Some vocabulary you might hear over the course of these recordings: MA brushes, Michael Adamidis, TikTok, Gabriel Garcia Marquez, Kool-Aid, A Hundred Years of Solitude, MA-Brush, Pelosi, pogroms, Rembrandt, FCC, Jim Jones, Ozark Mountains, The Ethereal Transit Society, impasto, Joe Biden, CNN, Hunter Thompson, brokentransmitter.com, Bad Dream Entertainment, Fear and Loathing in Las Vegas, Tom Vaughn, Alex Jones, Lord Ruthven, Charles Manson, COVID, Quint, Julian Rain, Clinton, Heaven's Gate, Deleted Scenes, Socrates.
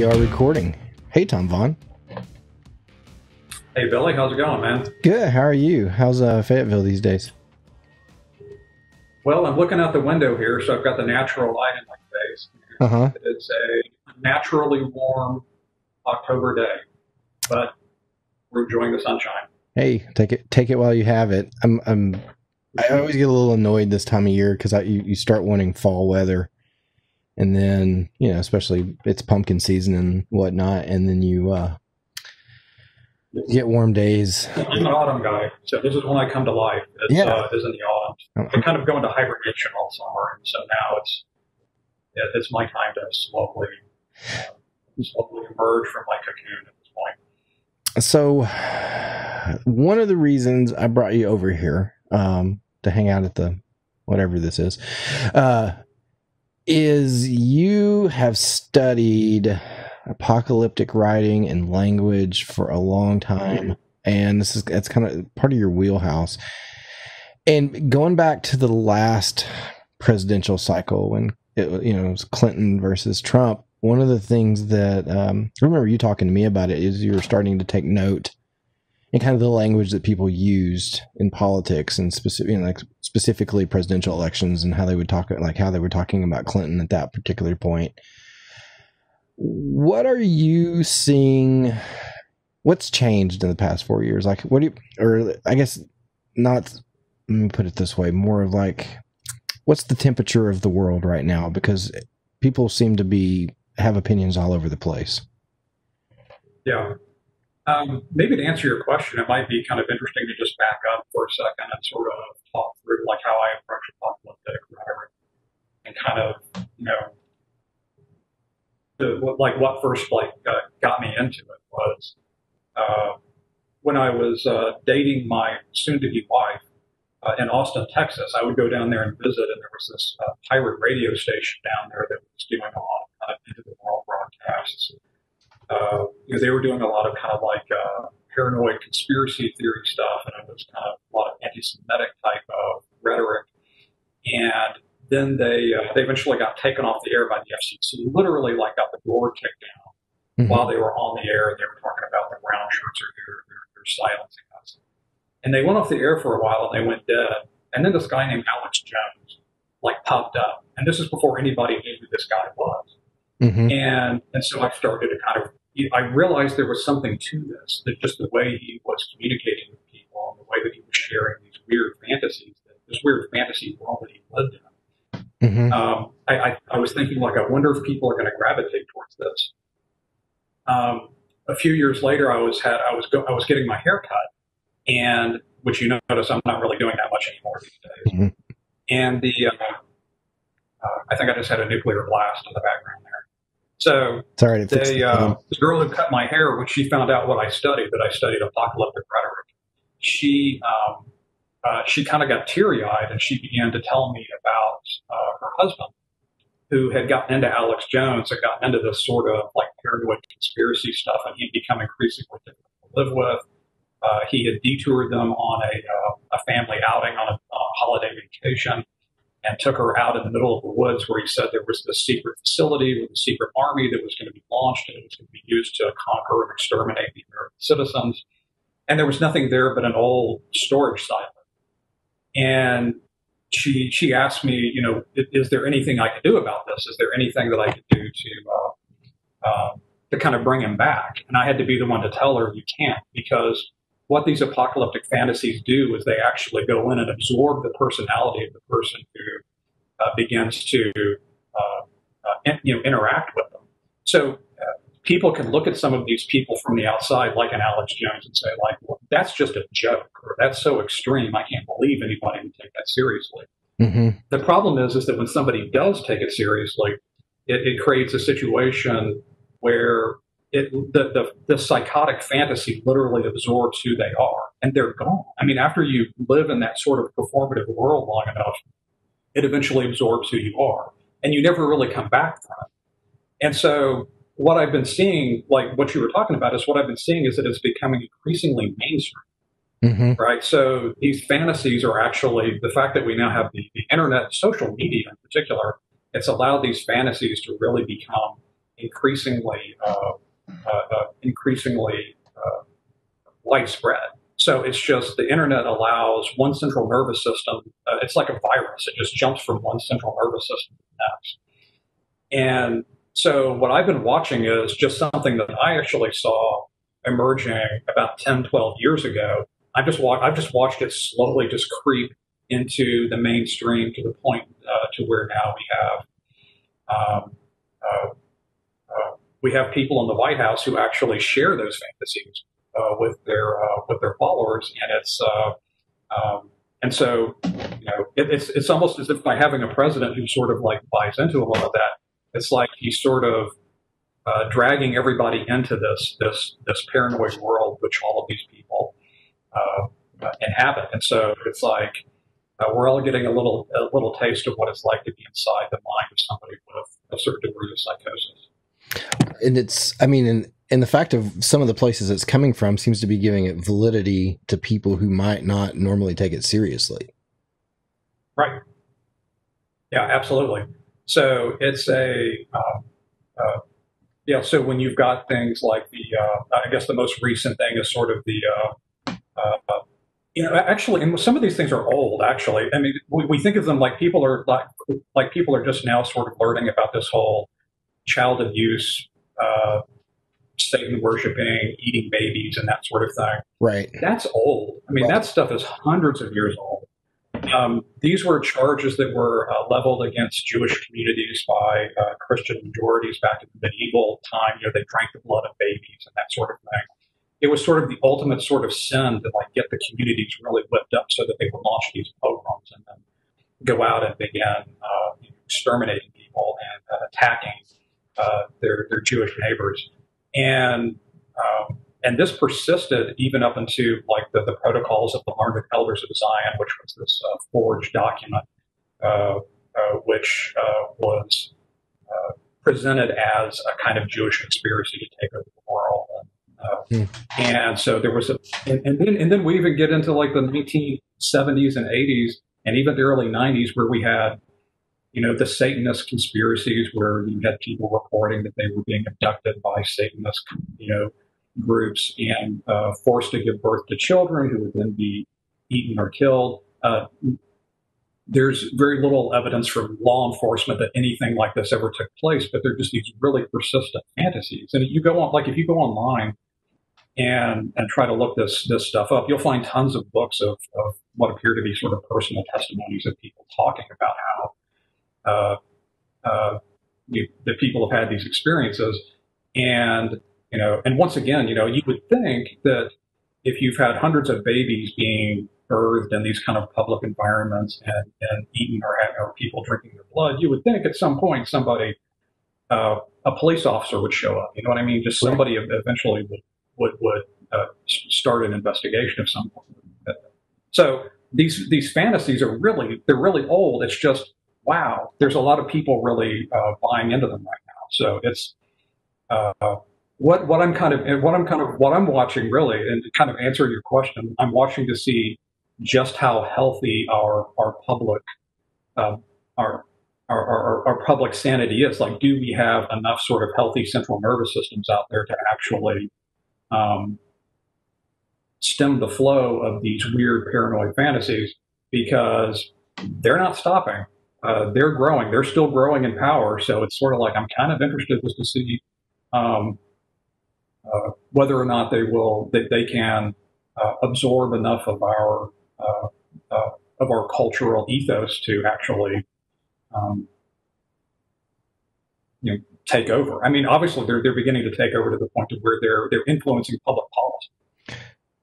We are recording. Hey, Tom Vaughn. Hey, Billy. How's it going, man? Good. How are you? How's Fayetteville these days? Well, I'm looking out the window here, so I've got the natural light in my face. Uh-huh. It's a naturally warm October day, but we're enjoying the sunshine. Hey, take it while you have it. I always get a little annoyed this time of year because you start wanting fall weather, and then especially it's pumpkin season and whatnot, and then you get warm days. I'm an autumn guy, so this is when I come to life. Is in the autumn. I kind of go into hibernation all summer, and so now it's my time to slowly emerge from my cocoon at this point. So, one of the reasons I brought you over here. To hang out at the whatever this is you have studied apocalyptic writing and language for a long time, and that's kind of part of your wheelhouse. And going back to the last presidential cycle when it was Clinton versus Trump, one of the things that I remember you talking to me about it is you were starting to take note. And kind of the language that people used in politics, and specifically presidential elections, and how they would talk, like how they were talking about Clinton at that particular point. What are you seeing? What's changed in the past 4 years? Like, let me put it this way, more of like, what's the temperature of the world right now? Because people seem to have opinions all over the place. Yeah. Maybe to answer your question, it might be kind of interesting to just back up for a second and sort of talk through like how I approach apocalyptic rhetoric and kind of, what first got me into it was when I was dating my soon-to-be wife in Austin, Texas. I would go down there and visit, and there was this pirate radio station down there that was doing a lot of kind of end-of-the-world broadcasts. They were doing a lot of kind of like paranoid conspiracy theory stuff, and it was kind of a lot of anti-Semitic type of rhetoric. And then they eventually got taken off the air by the FCC, literally like got the door kicked down while they were on the air. They were talking about the brown shirts are here, they're silencing us. And they went off the air for a while, and they went dead. And then this guy named Alex Jones like popped up. And this is before anybody knew who this guy was. Mm-hmm. And so I started to kind of, I realized there was something to this, that just the way he was communicating with people and the way that he was sharing these weird fantasies, this weird fantasy world that he lived in. Mm-hmm. I was thinking, like, I wonder if people are going to gravitate towards this. A few years later, I was getting my hair cut, and which you notice I'm not really doing that much anymore these days. Mm-hmm. And I think I just had a nuclear blast in the background there. So the girl who cut my hair, when she found out what I studied, that I studied apocalyptic rhetoric, she kind of got teary-eyed, and she began to tell me about her husband, who had gotten into Alex Jones, had gotten into this sort of like paranoid conspiracy stuff, and he'd become increasingly difficult to live with. He had detoured them on a family outing on a holiday vacation, and took her out in the middle of the woods where he said there was this secret facility with a secret army that was going to be launched, and it was going to be used to conquer and exterminate the American citizens. And there was nothing there but an old storage silo. And she asked me, is there anything I could do about this? Is there anything that I could do to kind of bring him back? And I had to be the one to tell her you can't, because what these apocalyptic fantasies do is they actually go in and absorb the personality of the person who begins to interact with them. So people can look at some of these people from the outside, like an Alex Jones, and say, like, well, that's just a joke, or that's so extreme, I can't believe anybody would take that seriously. Mm-hmm. The problem is that when somebody does take it seriously, it creates a situation where the psychotic fantasy literally absorbs who they are, and they're gone. I mean, after you live in that sort of performative world long enough, it eventually absorbs who you are, and you never really come back from it. And so what I've been seeing, like what you were talking about, is what I've been seeing is that it's becoming increasingly mainstream, mm-hmm. right? So these fantasies are actually, the fact that we now have the internet, social media in particular, it's allowed these fantasies to really become increasingly widespread. So it's just the internet allows one central nervous system. It's like a virus. It just jumps from one central nervous system to the next. And so what I've been watching is just something that I actually saw emerging about 10, 12 years ago. I've just watched it slowly just creep into the mainstream to the point to where now we have people in the White House who actually share those fantasies with their followers, and it's and so it's almost as if by having a president who sort of like buys into a lot of that, it's like he's sort of dragging everybody into this paranoid world which all of these people inhabit, and so it's like we're all getting a little taste of what it's like to be inside the mind of somebody with a certain degree of psychosis. And it's, I mean, and the fact of some of the places it's coming from seems to be giving it validity to people who might not normally take it seriously. Right. Yeah, absolutely. So it's a, yeah. So when you've got things like the, I guess the most recent thing is sort of the, actually, and some of these things are old. Actually, I mean, we think of them like people are like people are just now sort of learning about this whole child abuse, Satan worshiping, eating babies, and that sort of thing. Right. That's old. I mean, right. That stuff is hundreds of years old. These were charges that were leveled against Jewish communities by Christian majorities back in the medieval time. They drank the blood of babies and that sort of thing. It was sort of the ultimate sort of sin to like get the communities really whipped up so that they would launch these pogroms and then go out and begin exterminating people and attacking their Jewish neighbors. And this persisted even up into like the protocols of the learned elders of Zion, which was this forged document, which was presented as a kind of Jewish conspiracy to take over the world. And so there was and then we even get into like the 1970s and 80s and even the early 90s where we had, the Satanist conspiracies where you had people reporting that they were being abducted by Satanist, groups and forced to give birth to children who would then be eaten or killed. There's very little evidence from law enforcement that anything like this ever took place, but they're just these really persistent fantasies. And if you go online and try to look this stuff up, you'll find tons of books of what appear to be sort of personal testimonies of people talking about how the people have had these experiences. And, and once again, you would think that if you've had hundreds of babies being birthed in these kind of public environments and eaten or people drinking their blood, you would think at some point somebody, a police officer would show up. You know what I mean? Just somebody eventually would start an investigation of some point. So these fantasies are really old. It's just, wow, there's a lot of people really buying into them right now. So it's what I'm watching really, and to kind of answer your question, I'm watching to see just how healthy our public sanity is. Like, do we have enough sort of healthy central nervous systems out there to actually stem the flow of these weird paranoid fantasies? Because they're not stopping. They're growing. They're still growing in power. So it's sort of like I'm kind of interested just to see whether or not they can absorb enough of our cultural ethos to actually take over. I mean, obviously they're beginning to take over to the point to where they're influencing public policy.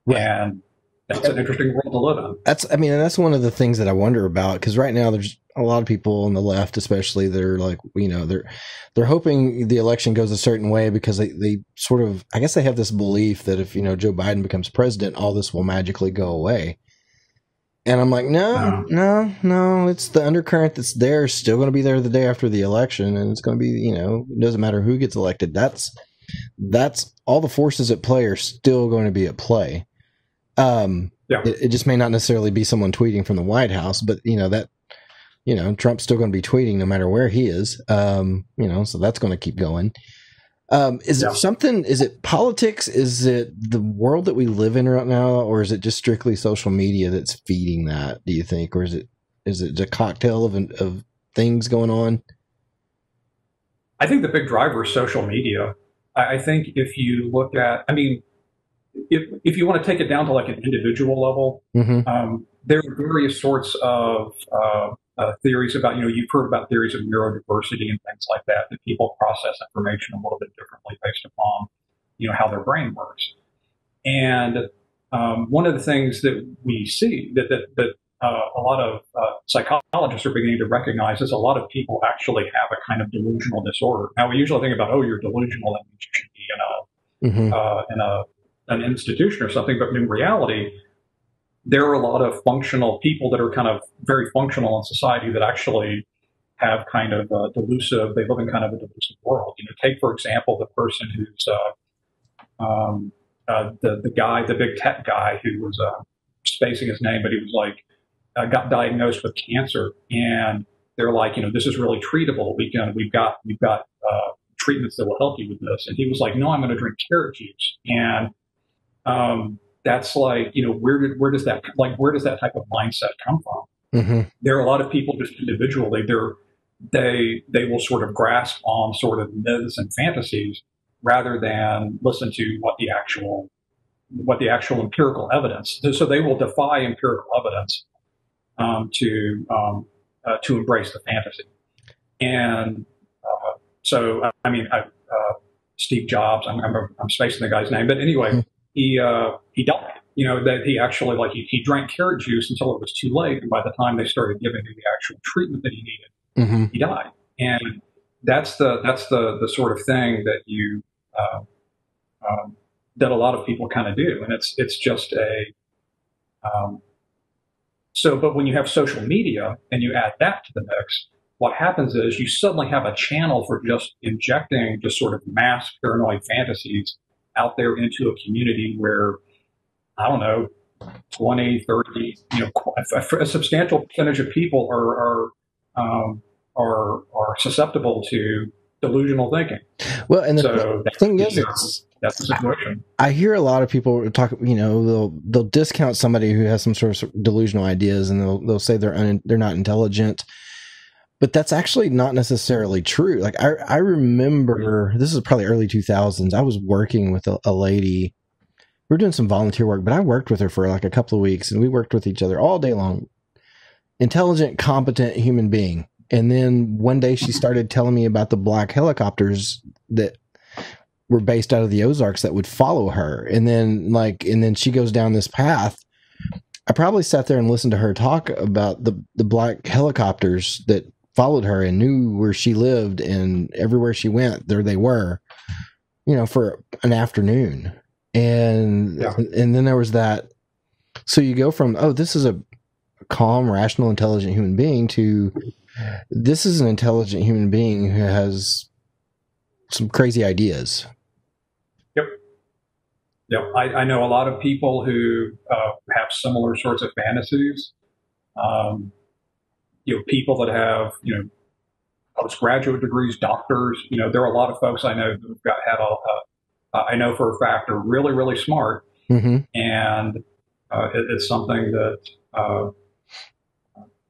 Right. And that's an interesting world to live in. That's one of the things that I wonder about, because right now there's a lot of people on the left, especially, they're like, they're hoping the election goes a certain way because they sort of, I guess they have this belief that if, Joe Biden becomes president, all this will magically go away. And I'm like, no, it's the undercurrent that's there still going to be there the day after the election. And it's going to be, it doesn't matter who gets elected. That's all the forces at play are still going to be at play. Yeah. It just may not necessarily be someone tweeting from the White House, but Trump's still going to be tweeting no matter where he is. So that's going to keep going. Is it something, is it politics? Is it the world that we live in right now? Or is it just strictly social media that's feeding that, do you think? Or is it a cocktail of things going on? I think the big driver is social media. I think if you look at, I mean, if you want to take it down to like an individual level, there are various sorts of theories about, you know, you've heard about theories of neurodiversity and things like that, that people process information a little bit differently based upon, you know, how their brain works. And one of the things that we see that a lot of psychologists are beginning to recognize is a lot of people actually have a kind of delusional disorder. Now, we usually think about, oh, you're delusional, that means you should be in an institution or something. But in reality, there are a lot of functional people that are kind of very functional in society that actually have kind of a delusive, they live in kind of a delusive world. You know, take, for example, the person who's the guy, the big tech guy who was spacing his name, but he was like, got diagnosed with cancer, and they're like, you know, this is really treatable. We've got treatments that will help you with this. And he was like, no, I'm going to drink carrot juice. And that's like, you know, where does that type of mindset come from? There are a lot of people just individually, they will sort of grasp on sort of myths and fantasies rather than listen to what the actual empirical evidence. So they will defy empirical evidence to embrace the fantasy. And so Steve Jobs, I'm spacing the guy's name, but anyway, he died. You know, that he actually, like, he drank carrot juice until it was too late, and by the time they started giving him the actual treatment that he needed, he died. And that's the sort of thing that you that a lot of people kind of do, and it's just a so, but when you have social media and you add that to the mix, what happens is you suddenly have a channel for just injecting just sort of mass paranoid fantasies out there into a community where, I don't know, 20, 30, you know, a substantial percentage of people are susceptible to delusional thinking. Well, and that's the situation. I hear a lot of people talk, you know, they'll discount somebody who has some sort of delusional ideas, and they'll say they're not intelligent, but that's actually not necessarily true. Like I remember, this is probably early 2000s. I was working with a lady. We were doing some volunteer work, but I worked with her for like a couple of weeks, and we worked with each other all day long. Intelligent, competent human being. And then one day she started telling me about the black helicopters that were based out of the Ozarks that would follow her. And then she goes down this path. I probably sat there and listened to her talk about the black helicopters that followed her and knew where she lived, and everywhere she went, there they were, you know, for an afternoon. And then there was that. So you go from, oh, this is a calm, rational, intelligent human being to, this is an intelligent human being who has some crazy ideas. Yep. I know a lot of people who have similar sorts of fantasies. You know, people that have, you know, postgraduate degrees, doctors. You know, there are a lot of folks I know who've got I know for a fact are really, really smart, and it's something that.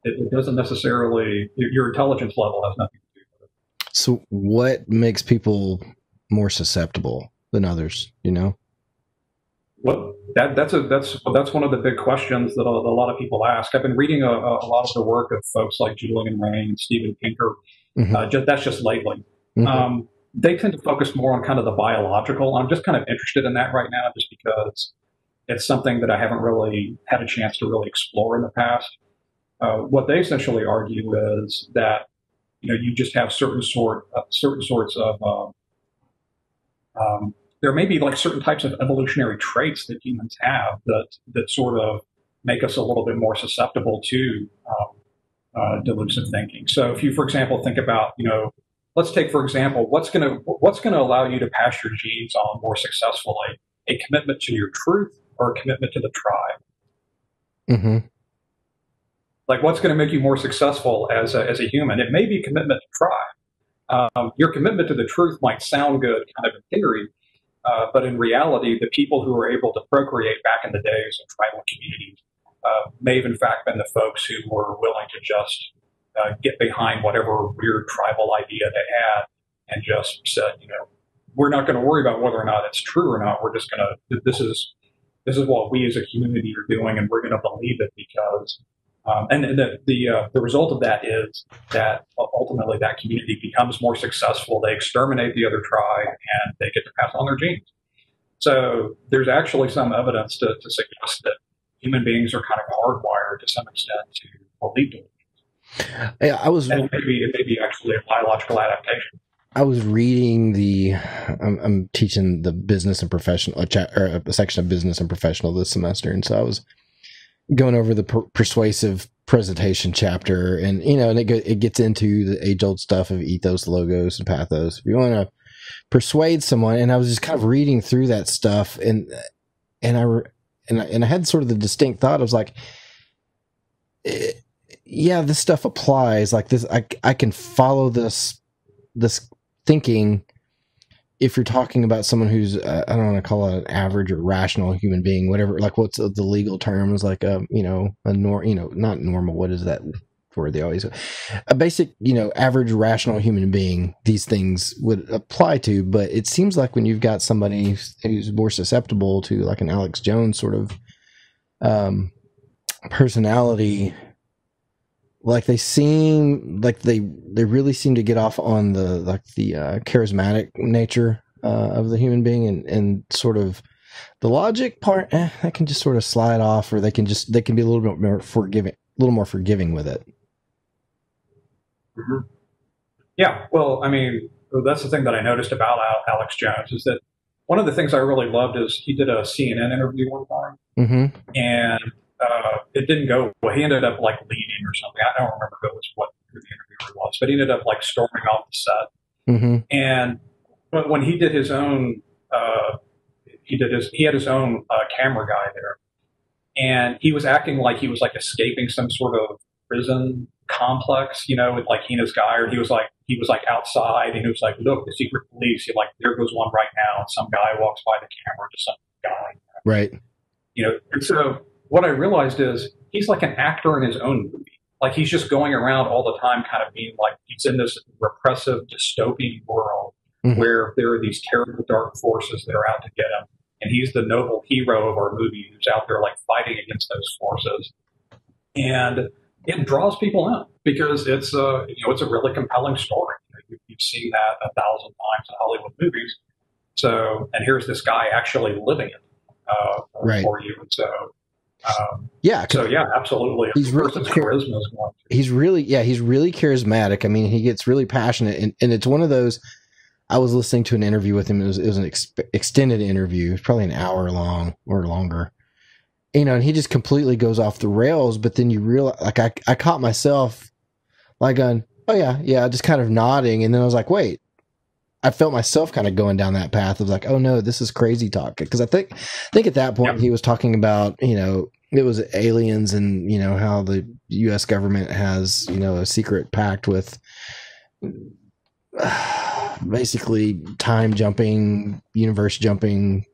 It doesn't necessarily, your intelligence level has nothing to do with it. So what makes people more susceptible than others, you know? Well, that's one of the big questions that a lot of people ask. I've been reading a lot of the work of folks like Julian Rain and Stephen Pinker. That's just lately. They tend to focus more on kind of the biological. I'm just kind of interested in that right now, just because it's something that I haven't really had a chance to really explore in the past. What they essentially argue is that, you know, you just have certain sorts of there may be like certain types of evolutionary traits that humans have that sort of make us a little bit more susceptible to delusive thinking. So if you, for example, think about, you know, let's take, for example, what's going to allow you to pass your genes on more successfully, a commitment to your truth or a commitment to the tribe. Like, what's going to make you more successful as a human? It may be commitment to tribe, Your commitment to the truth might sound good kind of in theory, but in reality, the people who were able to procreate back in the days of tribal communities may have in fact been the folks who were willing to just get behind whatever weird tribal idea they had and just said, you know, we're not going to worry about whether or not it's true or not. We're just going to, this is what we as a community are doing, and we're going to believe it because, the result of that is that ultimately that community becomes more successful. They exterminate the other tribe and they get to pass on their genes. So there's actually some evidence to suggest that human beings are kind of hardwired to some extent to believe it. Yeah, and maybe it may be actually a biological adaptation. I was reading I'm teaching the business and professional, or a section of business and professional this semester, and so I was going over the persuasive presentation chapter, and you know, and it gets into the age-old stuff of ethos, logos, and pathos. If you want to persuade someone, and I was just kind of reading through that stuff, and I had sort of the distinct thought. I was like, yeah, this stuff applies. Like this, I can follow this thinking if you're talking about someone who's I don't want to call it an average or rational human being, whatever. Like, what's the legal term? Is like not normal. What is that word they always? A basic, you know, average rational human being. These things would apply to, but it seems like when you've got somebody who's more susceptible to like an Alex Jones sort of personality. Like they seem like they really seem to get off on the charismatic nature of the human being, and sort of the logic part that can just sort of slide off, or they can be a little bit more forgiving, with it. Mm-hmm. Yeah, well, I mean, that's the thing that I noticed about Alex Jones is that one of the things I really loved is he did a CNN interview one time, mm-hmm. and. It didn't go well. He ended up like leaving or something. I don't remember who it was, what who the interviewer was, but he ended up like storming off the set. Mm-hmm. And but when he did his own, he had his own camera guy there, and he was acting like he was like escaping some sort of prison complex, you know, with like he and his guy, or he was like outside, and he was like, look, the secret police. He like there goes one right now, and some guy walks by the camera to some guy, right? You know, and so. What I realized is he's like an actor in his own movie. Like he's just going around all the time kind of being like he's in this repressive dystopian world mm-hmm. where there are these terrible dark forces that are out to get him. And he's the noble hero of our movie who's out there like fighting against those forces. And it draws people in because it's a, you know, it's a really compelling story. You've seen that 1,000 times in Hollywood movies. So, and here's this guy actually living it right. for you. And so, yeah, absolutely. He's really, charisma is one. He's really charismatic. I mean, he gets really passionate, and it's one of those. I was listening to an interview with him. It was an extended interview, probably an hour long or longer. You know, and he just completely goes off the rails. But then you realize, like, I caught myself, like, going, oh yeah, just kind of nodding, and then I was like, wait. I felt myself kind of going down that path of like, oh no, this is crazy talk. Because I think at that point yep. he was talking about, you know, it was aliens and, you know, how the U.S. government has, you know, a secret pact with basically time jumping, universe jumping,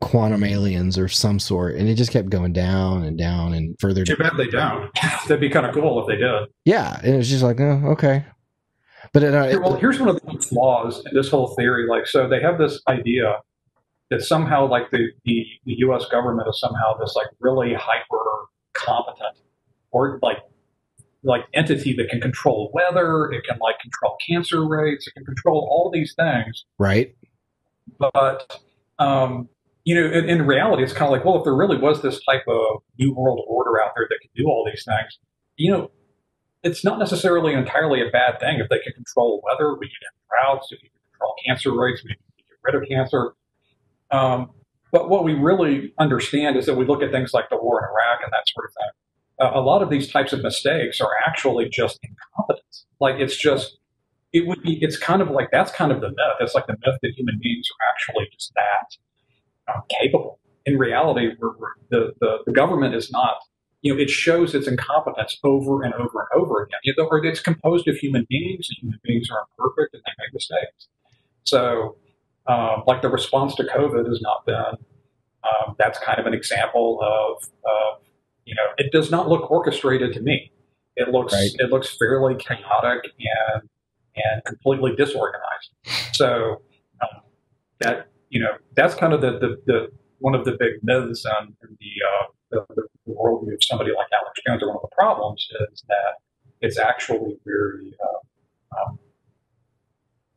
quantum aliens or some sort. And it just kept going down and down and further. Too bad they don't. That'd be kind of cool if they did. Yeah. And it was just like, oh, okay. But well, here's one of the flaws in this whole theory. Like, so they have this idea that somehow, like, the U.S. government is somehow this like really hyper competent or like entity that can control weather, it can like control cancer rates, it can control all these things, right? But you know, in reality, it's kind of like, well, if there really was this type of new world order out there that could do all these things, you know. It's not necessarily entirely a bad thing if they can control weather, we can have droughts, if you can control cancer rates, we can get rid of cancer. But what we really understand is that we look at things like the war in Iraq and that sort of thing. A lot of these types of mistakes are actually just incompetence. Like it's just, it would be, it's kind of like, that's kind of the myth. It's like the myth that human beings are actually just that capable. In reality, the government is not you know, it shows its incompetence over and over and over again. You know, or it's composed of human beings, and human beings are imperfect and they make mistakes. So, like the response to COVID has not been, that's kind of an example of, you know, it does not look orchestrated to me. It looks, right. It looks fairly chaotic and completely disorganized. So that, you know, that's kind of the one of the big myths in the worldview of somebody like Alex Jones. Or one of the problems is that it's actually very,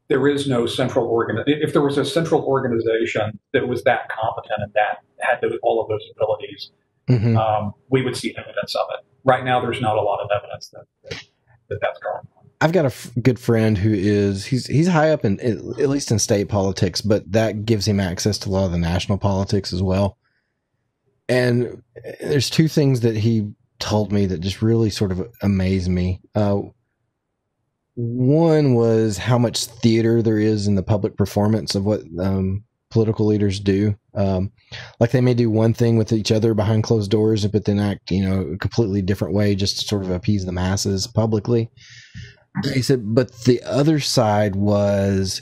there is no central organization. If there was a central organization that was that competent and that had those, all of those abilities, mm-hmm. We would see evidence of it. Right now, there's not a lot of evidence that that's going on. I've got a good friend who is, he's high up in, at least in state politics, but that gives him access to a lot of the national politics as well. And there's two things that he told me that just really sort of amazed me. One was how much theater there is in the public performance of what political leaders do. Like they may do one thing with each other behind closed doors, but then act, you know, a completely different way just to sort of appease the masses publicly. He said, but the other side was,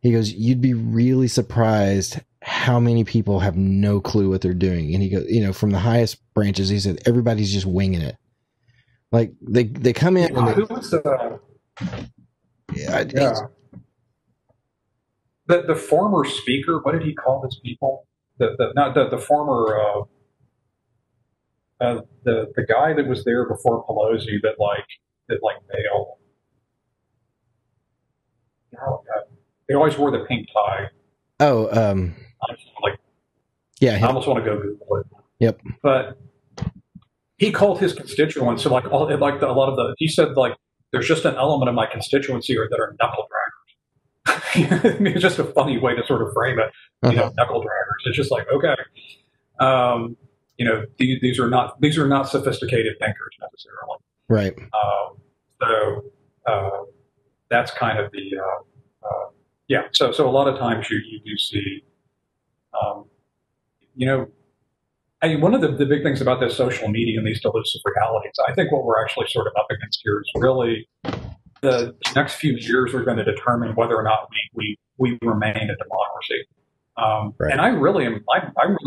he goes, you'd be really surprised how many people have no clue what they're doing. And he goes, you know, from the highest branches, he said, everybody's just winging it. Like they come in. Yeah, and who was the? Yeah, yeah. The former speaker. What did he call his people? The former the guy that was there before Pelosi that bailed. Oh, they always wore the pink tie. Oh, yeah. I almost want to go Google it. Yep. But he called his constituents, so he said, like, there's just an element of my constituency that are knuckle draggers. I mean, it's just a funny way to sort of frame it. You know, knuckle draggers. It's just like, okay, you know, these are not sophisticated thinkers necessarily. Right. So that's kind of the, yeah. So a lot of times you do see, you know, one of the big things about this social media and these delusive realities, I think what we're actually sort of up against here is really the next few years are going to determine whether or not we remain a democracy. Right. And I'm really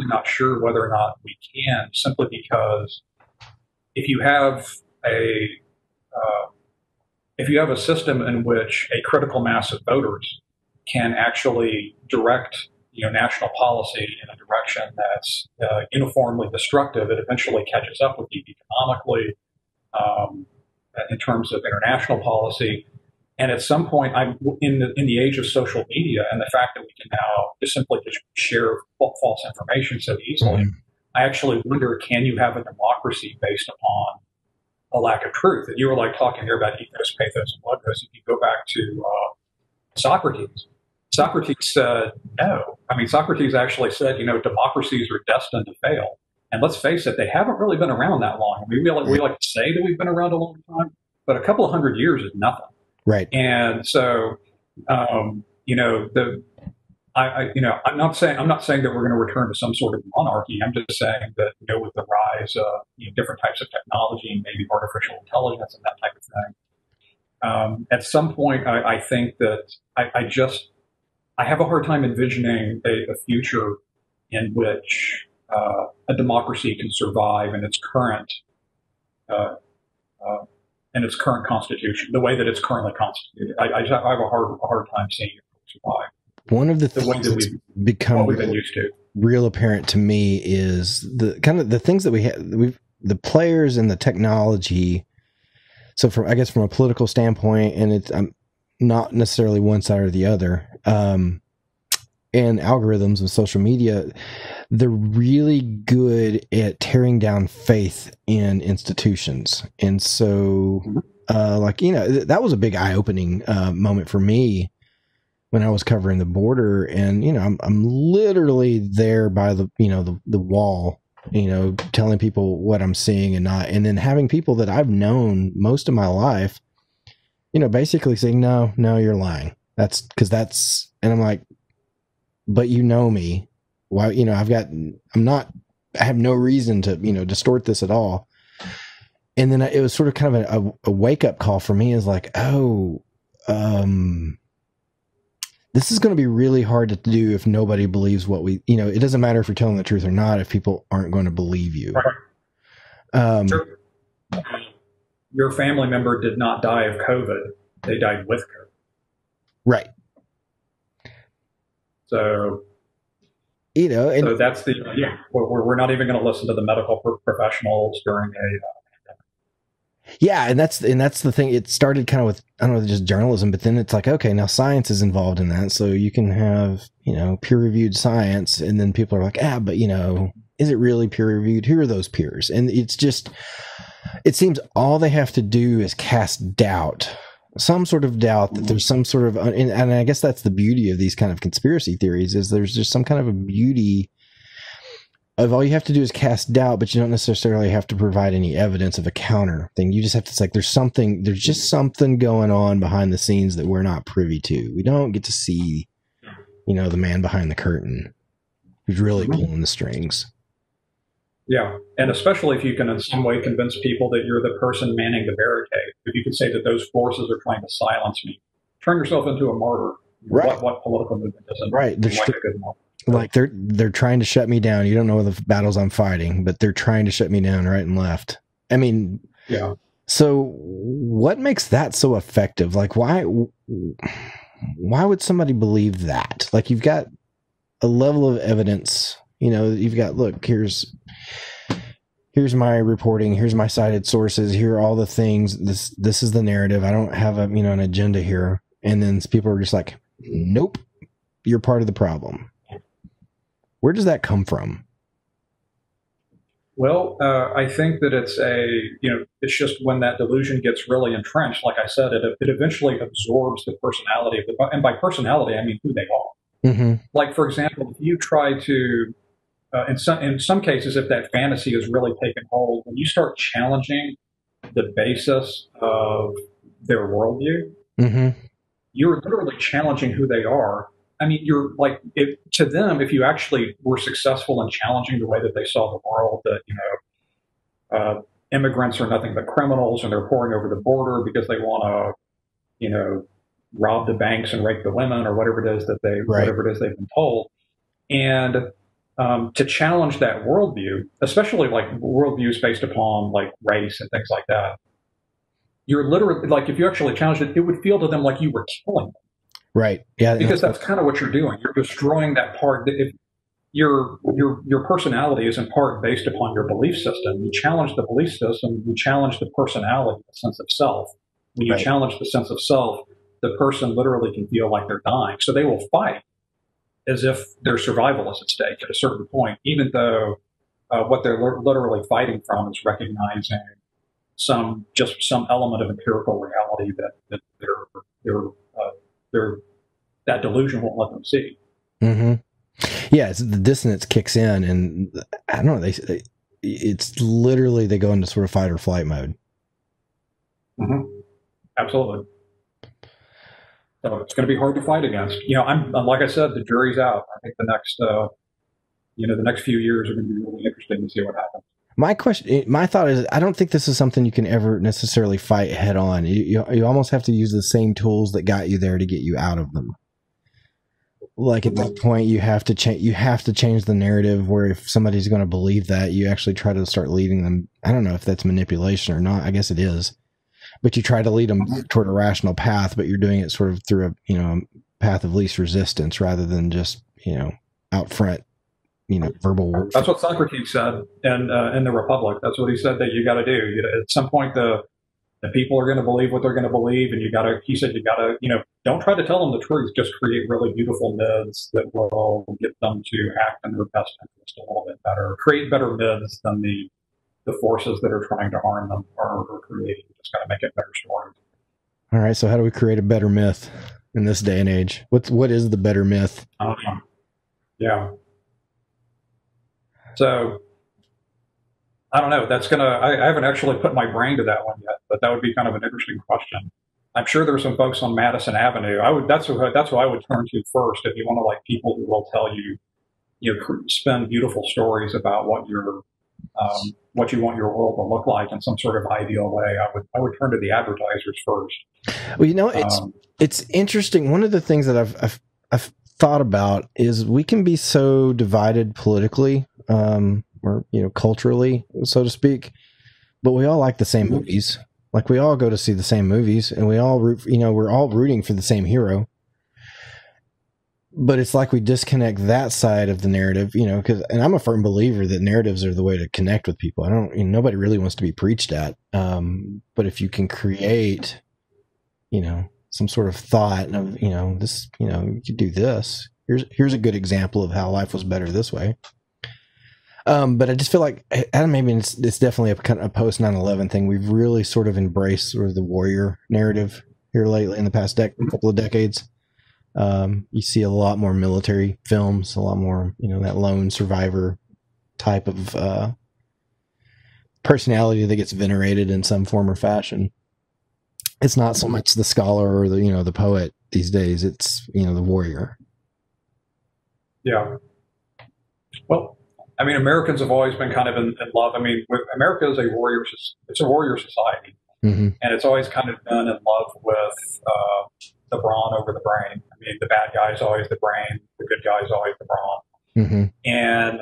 not sure whether or not we can, simply because if you have a system in which a critical mass of voters can actually direct, you know, national policy in a direction that's uniformly destructive, it eventually catches up with you economically, in terms of international policy. And at some point, I'm in the age of social media and the fact that we can now just simply share false information so easily. Mm-hmm. I actually wonder, can you have a democracy based upon a lack of truth? And you were like talking here about ethos, pathos, and logos. If you go back to Socrates said no. I mean, Socrates actually said, you know, democracies are destined to fail. And let's face it, they haven't really been around that long. I mean, we like to say that we've been around a long time, but a couple of hundred years is nothing. Right. And so, you know, I'm not saying that we're going to return to some sort of monarchy. I'm just saying that, you know, with the rise of, you know, different types of technology and maybe artificial intelligence and that type of thing, at some point, I think that I have a hard time envisioning a future in which a democracy can survive in its current constitution, the way that it's currently constituted. I have a hard time seeing it survive. One of the things that's become real apparent to me is the kind of the things that we've the players and the technology. So from a political standpoint, and it's I'm not necessarily one side or the other, and algorithms and social media, they're really good at tearing down faith in institutions. And so, like, you know, that was a big eye-opening moment for me when I was covering the border. And, you know, I'm literally there by the, you know, the wall, you know, telling people what I'm seeing and not, and then having people that I've known most of my life, you know, basically saying, no, you're lying. That's because that's, and I'm like, but you know me, why, you know, I have no reason to, you know, distort this at all. And then it was sort of kind of a wake-up call for me, is like, oh, this is going to be really hard to do if nobody believes what we, you know, it doesn't matter if you're telling the truth or not, if people aren't going to believe you. Sure. Your family member did not die of COVID. They died with COVID. Right. So, you know, and so that's the, yeah, we're not even going to listen to the medical professionals during a, yeah, and that's the thing. It started kind of with, I don't know, just journalism, but then it's like, okay, now science is involved in that, so you can have, you know, peer-reviewed science, and then people are like, ah, but, you know, is it really peer-reviewed? Who are those peers? And it's just, it seems all they have to do is cast doubt, some sort of doubt that there's some sort of, and I guess that's the beauty of these kind of conspiracy theories, is there's just some kind of a beauty of all you have to do is cast doubt, but you don't necessarily have to provide any evidence of a counter thing. You just have to, it's like, there's just something going on behind the scenes that we're not privy to. We don't get to see, you know, the man behind the curtain who's really pulling the strings. Yeah. And especially if you can in some way convince people that you're the person manning the barricade. If you could say that those forces are trying to silence me, turn yourself into a martyr. Right. What political movement doesn't like a good martyr? Like they're trying to shut me down. You don't know the battles I'm fighting, but they're trying to shut me down right and left. I mean, yeah. So what makes that so effective? Like why would somebody believe that? Like you've got a level of evidence, you know, you've got, look, here's my reporting, here's my cited sources, here are all the things, this is the narrative. I don't have a, you know, an agenda here. And then people are just like, nope, you're part of the problem. Where does that come from? Well, I think that it's it's just when that delusion gets really entrenched, like I said, it eventually absorbs the personality of and by personality, I mean who they are. Mm-hmm. Like, for example, if you try to, in some cases, if that fantasy is really taken hold, when you start challenging the basis of their worldview, mm-hmm. You're literally challenging who they are. I mean, you're like, to them, if you actually were successful in challenging the way that they saw the world, that, you know, immigrants are nothing but criminals and they're pouring over the border because they want to, you know, rob the banks and rape the women or whatever it is that they, right. Whatever it is they've been told. And to challenge that worldview, especially like worldviews based upon like race and things like that, you're literally like, if you actually challenged it, it would feel to them like you were killing them. Right. Yeah. Because that's kind of what you're doing. You're destroying that part. If your personality is in part based upon your belief system. You challenge the belief system. You challenge the personality, the sense of self. When you challenge the sense of self, the person literally can feel like they're dying. So they will fight as if their survival is at stake at a certain point, even though what they're literally fighting from is recognizing just some element of empirical reality that that delusion won't let them see. Mm-hmm. Yeah, the dissonance kicks in, and I don't know. It's literally they go into sort of fight or flight mode. Mm-hmm. Absolutely. So it's going to be hard to fight against. You know, like I said, the jury's out. I think the next few years are going to be really interesting to see what happens. My thought is, I don't think this is something you can ever necessarily fight head on. You almost have to use the same tools that got you there to get you out of them. Like at that point, you have to change the narrative. Where if somebody's going to believe that, you actually try to start leading them. I don't know if that's manipulation or not. I guess it is, but you try to lead them toward a rational path. But you're doing it sort of through a path of least resistance, rather than just out front. Verbal words. That's what Socrates said in the Republic. That's what he said that you got to do. At some point, the people are going to believe what they're going to believe, and he said, don't try to tell them the truth. Just create really beautiful myths that will get them to act in their best interest a little bit better. Create better myths than the forces that are trying to harm them are creating. Just got to make it better stories. All right. So how do we create a better myth in this day and age? What is the better myth? Yeah. So I don't know. I haven't actually put my brain to that one yet, but that would be kind of an interesting question. I'm sure there are some folks on Madison Avenue. That's who I would turn to first. If you want to like people who will tell you, spend beautiful stories about what your what you want your world to look like in some sort of ideal way, I would turn to the advertisers first. Well, you know, it's interesting. One of the things that I've thought about is we can be so divided politically, or, you know, culturally, so to speak, but we all like the same movies. Like, we all go to see the same movies, and we all root, you know, we're all rooting for the same hero. But it's like we disconnect that side of the narrative, you know, and I'm a firm believer that narratives are the way to connect with people. Nobody really wants to be preached at. But if you can create, you know, some sort of thought of, you know, this, you know, you could do this. Here's a good example of how life was better this way. But I just feel like, I mean, it's definitely a kind of a post 9/11 thing. We've really sort of embraced sort of the warrior narrative here lately in the past couple of decades. You see a lot more military films, a lot more, you know, that lone survivor type of personality that gets venerated in some form or fashion. It's not so much the scholar or the, you know, the poet these days. It's, you know, the warrior. Yeah. Well, I mean, Americans have always been kind of in love. I mean, America is a warrior society, and it's always kind of been in love with the brawn over the brain. I mean, the bad guy is always the brain, the good guy is always the brawn. And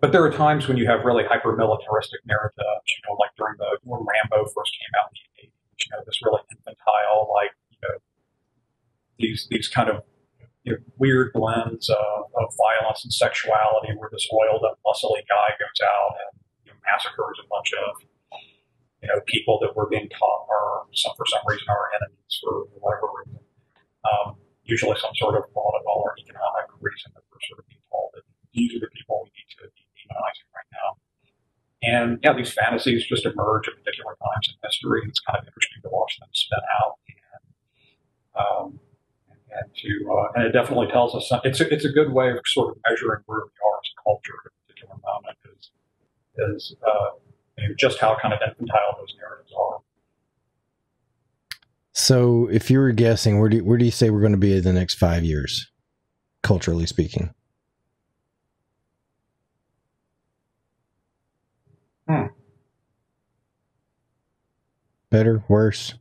but there are times when you have really hyper militaristic narratives, you know, like when Rambo first came out in the 80s, you know, this really infantile, like, you know, these kind of, you know, weird blends of violence and sexuality, where this oiled up, muscly guy goes out and, you know, massacres a bunch of, you know, people that were being taught are, for some reason, our enemies for whatever reason. Usually some sort of political or economic reason that we're sort of being told that these are the people we need to be demonizing right now. And, yeah, these fantasies just emerge at particular times in history. It's kind of interesting to watch them spin out. And it definitely tells us something. It's a good way of sort of measuring where we are as a culture at a particular moment is just how kind of infantile those narratives are. So if you were guessing, where do you say we're going to be in the next 5 years, culturally speaking? Better, worse?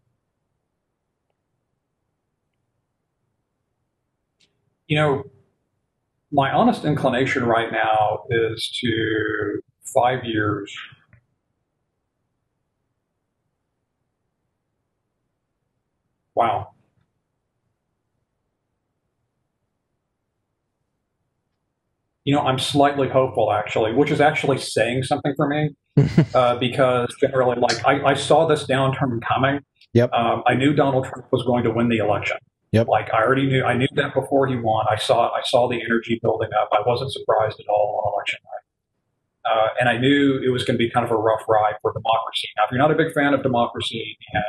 You know, my honest inclination right now is to 5 years... Wow. You know, I'm slightly hopeful, actually, which is actually saying something for me, because generally, like, I saw this downturn coming. Yep. I knew Donald Trump was going to win the election. Yep. Like, I knew that before he won. I saw the energy building up. I wasn't surprised at all on election night. And I knew it was going to be kind of a rough ride for democracy. Now, if you're not a big fan of democracy and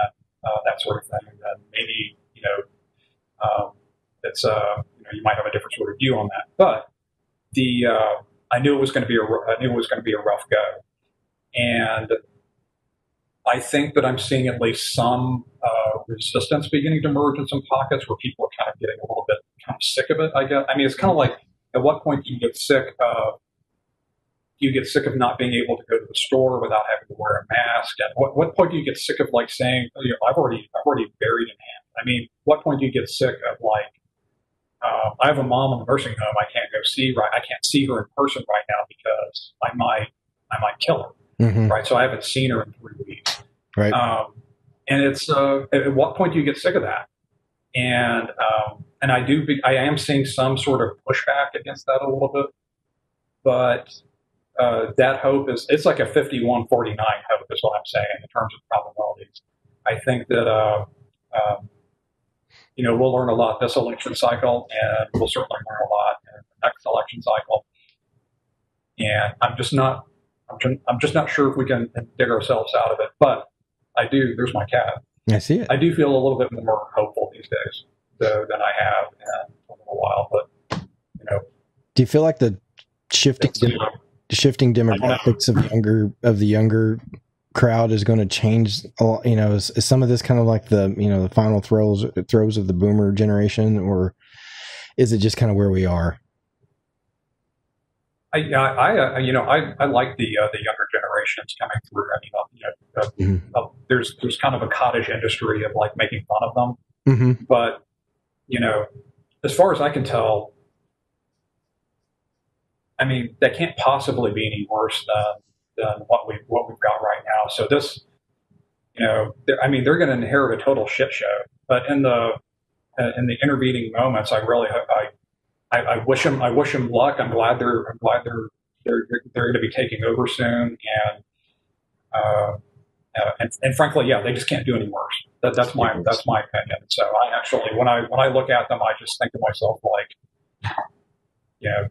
that sort of thing, then maybe, you know, it's, you know, you might have a different sort of view on that. But I knew it was going to be a rough go, and I think that I'm seeing at least some resistance beginning to emerge in some pockets where people are kind of getting a little bit kind of sick of it, I guess. I mean, it's kind of like, at what point do you get sick of? You get sick of not being able to go to the store without having to wear a mask? At what point do you get sick of, like, saying, oh, you know, I've already buried in hand? I mean, what point do you get sick of, like, I have a mom in the nursing home. I can't see her in person right now because I might kill her. Right. So I haven't seen her in 3 weeks. Right. And it's, at what point do you get sick of that? And, I am seeing some sort of pushback against that a little bit, but, that hope it's like a 51-49 hope is what I'm saying in terms of probabilities. I think that, you know, we'll learn a lot this election cycle, and we'll certainly learn a lot in the next election cycle. And I'm just not sure if we can dig ourselves out of it, but I do. There's my cat. I see it. I do feel a little bit more hopeful these days than I have in a little while, but, you know. Do you feel like the shifting demographics of the younger crowd is going to change a lot? You know, is some of this kind of like the, you know, the final throes of the boomer generation, or is it just kind of where we are? I like the younger generations coming through. I mean, there's kind of a cottage industry of like making fun of them. Mm-hmm. But, you know, as far as I can tell, I mean, that can't possibly be any worse than what we've got right now. So this, you know, I mean, they're going to inherit a total shit show. But in the intervening moments, I really hope I wish them luck. I'm glad they're going to be taking over soon. And frankly, yeah, they just can't do any worse. That's my opinion. So I actually, when I look at them, I just think to myself, like, you know,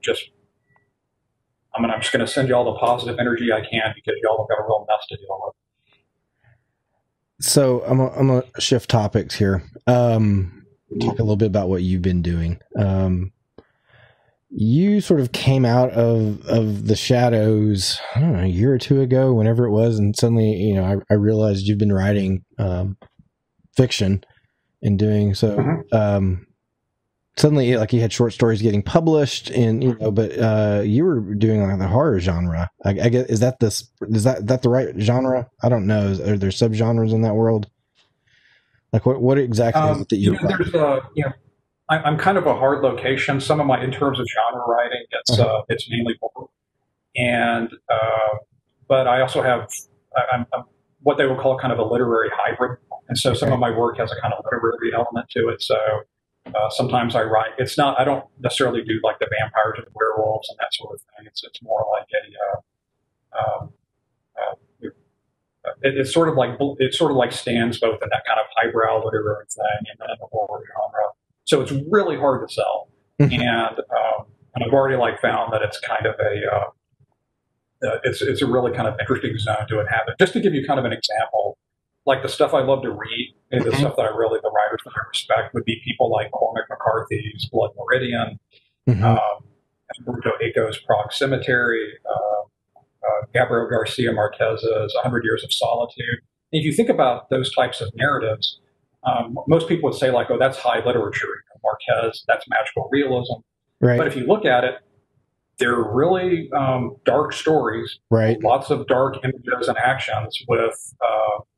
I'm just going to send you all the positive energy I can, because y'all have got a real mess to deal with. So I'm going to shift topics here. Talk a little bit about what you've been doing. You sort of came out of the shadows, I don't know, a year or two ago, whenever it was. And suddenly, you know, I realized you've been writing, fiction and doing so. Mm-hmm. Suddenly, like, you had short stories getting published, and you know, but you were doing like the horror genre. I guess, is that the right genre? I don't know. Are there subgenres in that world? Like, what exactly is it that you? I'm kind of a hard location. Some of my, in terms of genre writing, it's mainly horror, and but I also have I'm what they would call kind of a literary hybrid, and so some of my work has a kind of literary element to it. So. Sometimes I write. It's not. I don't necessarily do like the vampires and the werewolves and that sort of thing. It's more like it sort of like stands both in that kind of highbrow literary thing and then in the horror genre. So it's really hard to sell. Mm-hmm. And I've already like found that it's kind of it's a really kind of interesting zone to inhabit. Just to give you kind of an example. Like the stuff I love to read, and the stuff that the writers that I respect would be people like Cormac McCarthy's Blood Meridian, Umberto Eco's Proximatory, Gabriel Garcia Marquez's A Hundred Years of Solitude. And if you think about those types of narratives, most people would say like, oh, that's high literature. Marquez, that's magical realism. Right. But if you look at it, they're really dark stories, right? Lots of dark images and actions with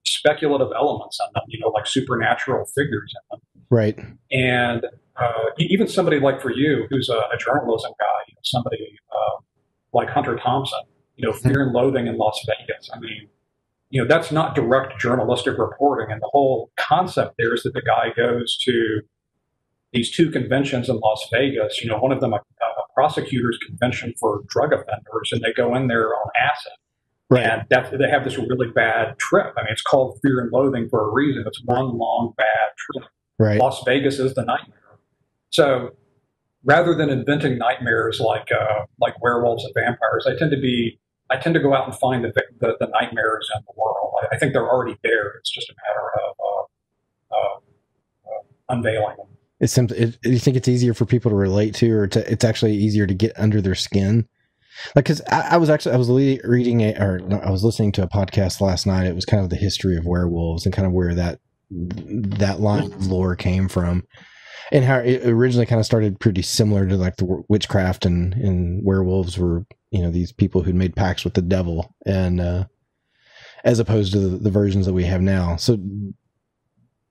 speculative elements in them, you know, like supernatural figures in them, right? And even somebody like for you, who's a journalism guy, you know, somebody like Hunter Thompson, you know, Fear and Loathing in Las Vegas. I mean, you know, that's not direct journalistic reporting, and the whole concept there is that the guy goes to these two conventions in Las Vegas. You know, one of them a prosecutor's convention for drug offenders, and they go in there on acid. Right. And they have this really bad trip. I mean, it's called Fear and Loathing for a reason. It's one long bad trip. Right. Las Vegas is the nightmare. So rather than inventing nightmares like werewolves and vampires, I tend to go out and find the nightmares in the world. I think they're already there. It's just a matter of unveiling them. It's simple. You think it's easier for people to relate to, or it's actually easier to get under their skin? Like, because I was listening to a podcast last night. It was kind of the history of werewolves and kind of where that line of lore came from, and how it originally kind of started pretty similar to like the witchcraft, and werewolves were, you know, these people who'd made pacts with the devil, and as opposed to the versions that we have now. So,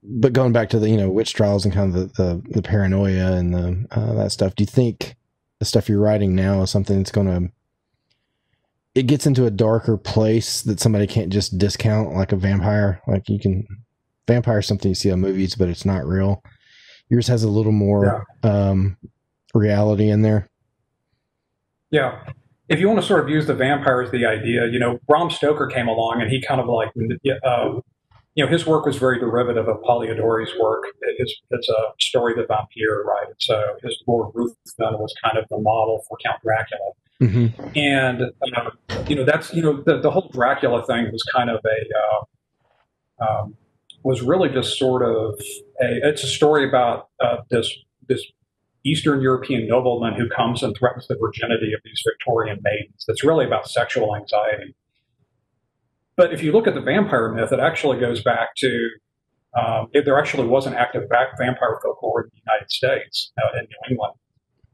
but going back to the, you know, witch trials and kind of the paranoia and the that stuff, do you think the stuff you're writing now is something that's it gets into a darker place that somebody can't just discount, like a vampire? Like, you can, vampire is something you see on movies, but it's not real. Yours has a little more reality in there. Yeah. If you want to sort of use the vampire as the idea, you know, Bram Stoker came along, and he kind of like, you know, his work was very derivative of Polidori's work. It's a story of the vampire, right? And so his Lord Ruthven was kind of the model for Count Dracula. Mm-hmm. And, you know, that's, you know, the whole Dracula thing was kind of was really just sort of it's a story about this Eastern European nobleman who comes and threatens the virginity of these Victorian maidens. That's really about sexual anxiety. But if you look at the vampire myth, it actually goes back to there actually was an active vampire folklore in the United States, in New England.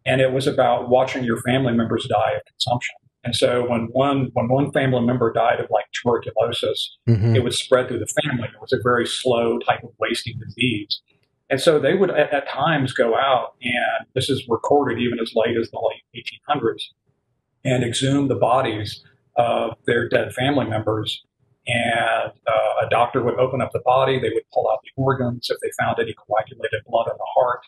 And it was about watching your family members die of consumption. And so when one family member died of like tuberculosis, mm-hmm. it would spread through the family. It was a very slow type of wasting disease. And so they would at times go out, and this is recorded even as late as the late 1800s, and exhume the bodies of their dead family members. And a doctor would open up the body. They would pull out the organs. If they found any coagulated blood in the heart,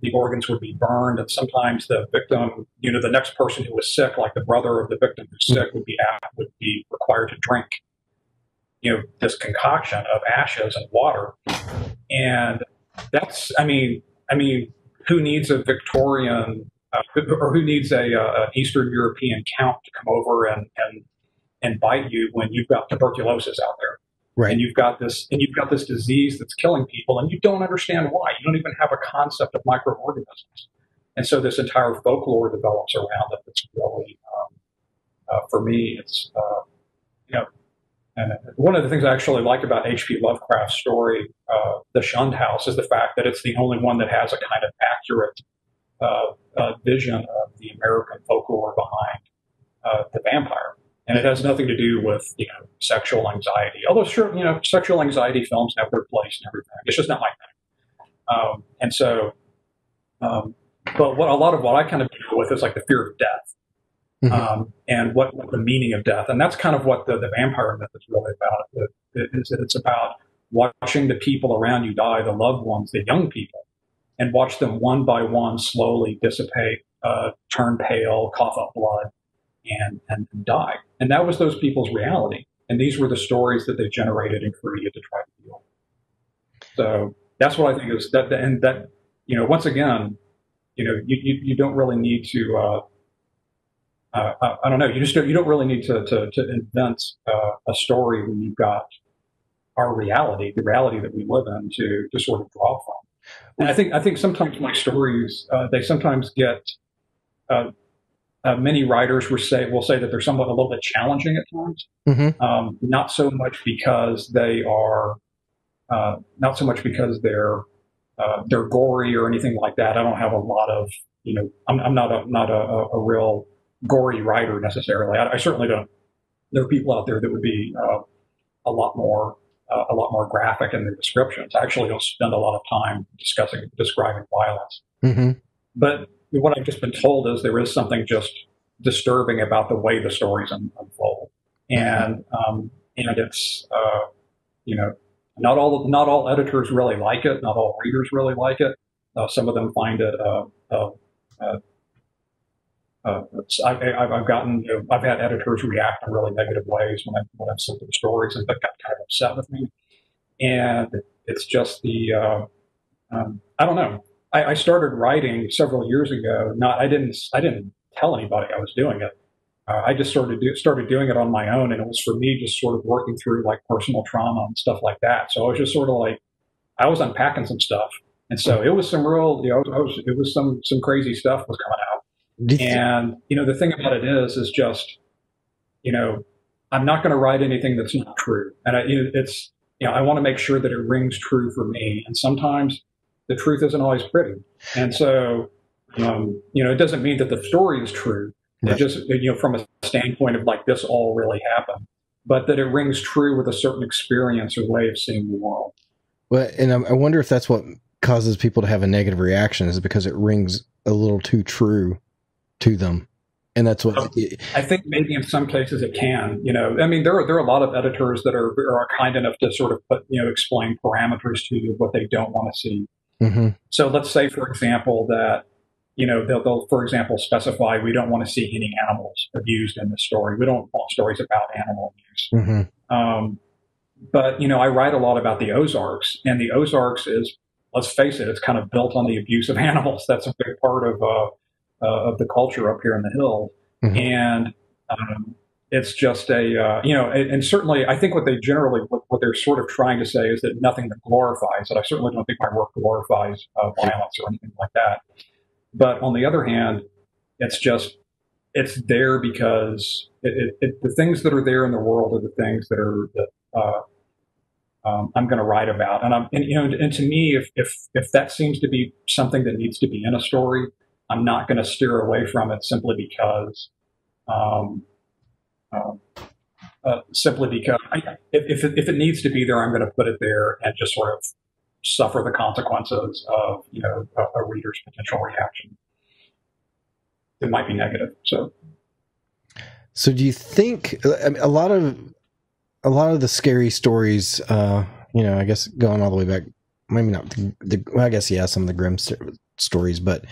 the organs would be burned. And sometimes the victim, you know, the next person who was sick, like the brother of the victim who's sick, would be required to drink, you know, this concoction of ashes and water. And that's, I mean, who needs a Victorian or who needs an Eastern European count to come over and bite you when you've got tuberculosis out there, right? And you've got this disease that's killing people, and you don't understand why. You don't even have a concept of microorganisms, and so this entire folklore develops around it. That's really, for me, it's you know, and one of the things I actually like about H.P. Lovecraft's story, The Shunned House, is the fact that it's the only one that has a kind of accurate vision of the American folklore behind the vampire. And it has nothing to do with, you know, sexual anxiety. Although, sure, you know, sexual anxiety films have their place and everything. It's just not my thing. And so, but a lot of what I kind of deal with is like the fear of death, mm-hmm. And what the meaning of death. And that's kind of what the vampire myth is really about. It's about watching the people around you die, the loved ones, the young people, and watch them one by one slowly dissipate, turn pale, cough up blood, and die. And that was those people's reality. And these were the stories that they generated and created to try to heal. So that's what I think is that, and that, you know, once again, you know, you don't really need to, I don't know. You don't really need to invent a story when you've got our reality, the reality that we live in, to sort of draw from. And I think sometimes my stories, they sometimes get, many writers will say that they're somewhat a little bit challenging at times. Mm-hmm. Not so much because they are, they're gory or anything like that. I don't have a lot of, you know, I'm not a real gory writer necessarily. I certainly don't. There are people out there that would be a lot more graphic in their descriptions. I actually don't spend a lot of time describing violence, mm-hmm. but what I've just been told is there is something just disturbing about the way the stories unfold, and it's you know, not all editors really like it, not all readers really like it. Some of them find it. I've gotten, you know, I've had editors react in really negative ways when I've sent them stories, and they've got kind of upset with me. And it's just the I don't know. I started writing several years ago. I didn't tell anybody I was doing it. I just sort of started doing it on my own, and it was for me just sort of working through like personal trauma and stuff like that. So I was just sort of like, I was unpacking some stuff, and so it was some real, you know, it was some crazy stuff was coming out. And you know, the thing about it is just, you know, I'm not going to write anything that's not true, and it's, you know, I want to make sure that it rings true for me, and sometimes the truth isn't always pretty. And so, you know, it doesn't mean that the story is true. Right. It just, you know, from a standpoint of like, this all really happened, but that it rings true with a certain experience or way of seeing the world. Well, and I wonder if that's what causes people to have a negative reaction, is because it rings a little too true to them. And that's what I think maybe in some cases it can, you know, I mean, there are a lot of editors that are kind enough to sort of put, you know, explain parameters to you of what they don't want to see. Mm-hmm. So let's say, for example, that, you know, they'll, for example, specify, we don't want to see any animals abused in the story. We don't want stories about animal abuse. Mm-hmm. But, you know, I write a lot about the Ozarks, and the Ozarks is, let's face it, it's kind of built on the abuse of animals. That's a big part of the culture up here in the hill. Mm-hmm. And it's just a, you know, and certainly I think what they're sort of trying to say is that nothing that glorifies it. I certainly don't think my work glorifies violence or anything like that. But on the other hand, it's just, it's there because the things that are there in the world are the things that I'm going to write about. And you know, and to me, if that seems to be something that needs to be in a story, I'm not going to steer away from it simply because if it needs to be there, I'm going to put it there and just sort of suffer the consequences of, you know, a reader's potential reaction. It might be negative. So do you think a lot of the scary stories, you know, I guess going all the way back, maybe not well, I guess, yeah, some of the grim stories, but,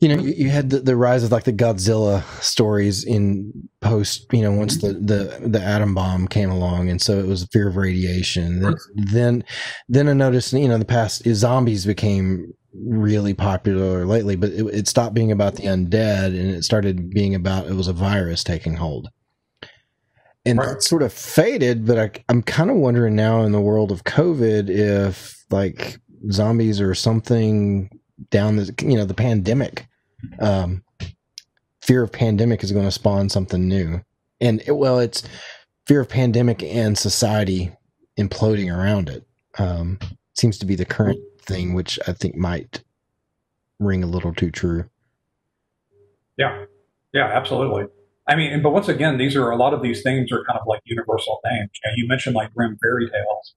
you know, you had the rise of like the Godzilla stories in post, you know, once the atom bomb came along. And so it was fear of radiation. Right. Then I noticed, you know, the past is zombies became really popular lately, but it stopped being about the undead and it started being about, it was a virus taking hold. And right. It sort of faded, but I'm kind of wondering now in the world of COVID, if like zombies or something down the, you know, the pandemic, fear of pandemic is going to spawn something new. And it's fear of pandemic and society imploding around it. Seems to be the current thing, which I think might ring a little too true. Yeah. Yeah, absolutely. I mean, but once again, a lot of these things are kind of like universal names. You mentioned like grim fairy tales.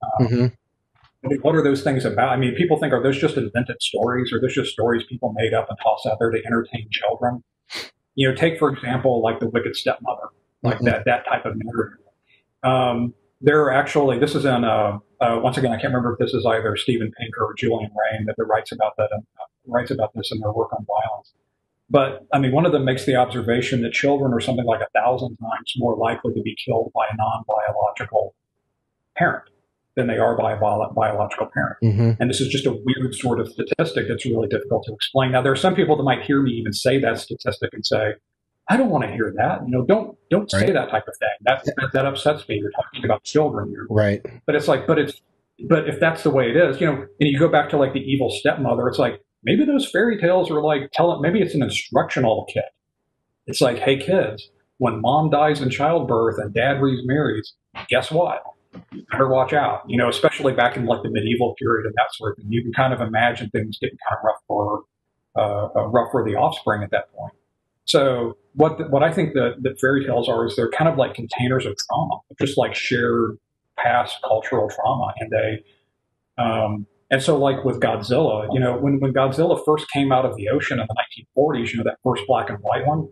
I mean, what are those things about? I mean, people think, are those just invented stories? Are those just stories people made up and toss out there to entertain children? You know, take, for example, like the Wicked Stepmother, like that type of narrative. There are actually, this is in, once again, I can't remember if this is either Stephen Pinker or Julian Rain that writes about that, and writes about this in their work on violence. But, I mean, one of them makes the observation that children are something like 1,000 times more likely to be killed by a non-biological parent than they are by a biological parent. And this is just a weird sort of statistic that's really difficult to explain. Now, there are some people that might hear me even say that statistic and say, I don't want to hear that. You know, don't say that type of thing. That upsets me. You're talking about children. Right. But it's like, but if that's the way it is, you know, and you go back to like the evil stepmother, it's like, maybe those fairy tales are like, maybe it's an instructional kit. It's like, hey kids, when mom dies in childbirth and dad remarries, guess what? You better watch out, you know, especially back in like the medieval period and that sort of thing. You can kind of imagine things getting kind of rough for the offspring at that point. So what I think that fairy tales are is they're kind of like containers of trauma, just like shared past cultural trauma. And so like with Godzilla, you know, when Godzilla first came out of the ocean in the 1940s, you know, that first black and white one,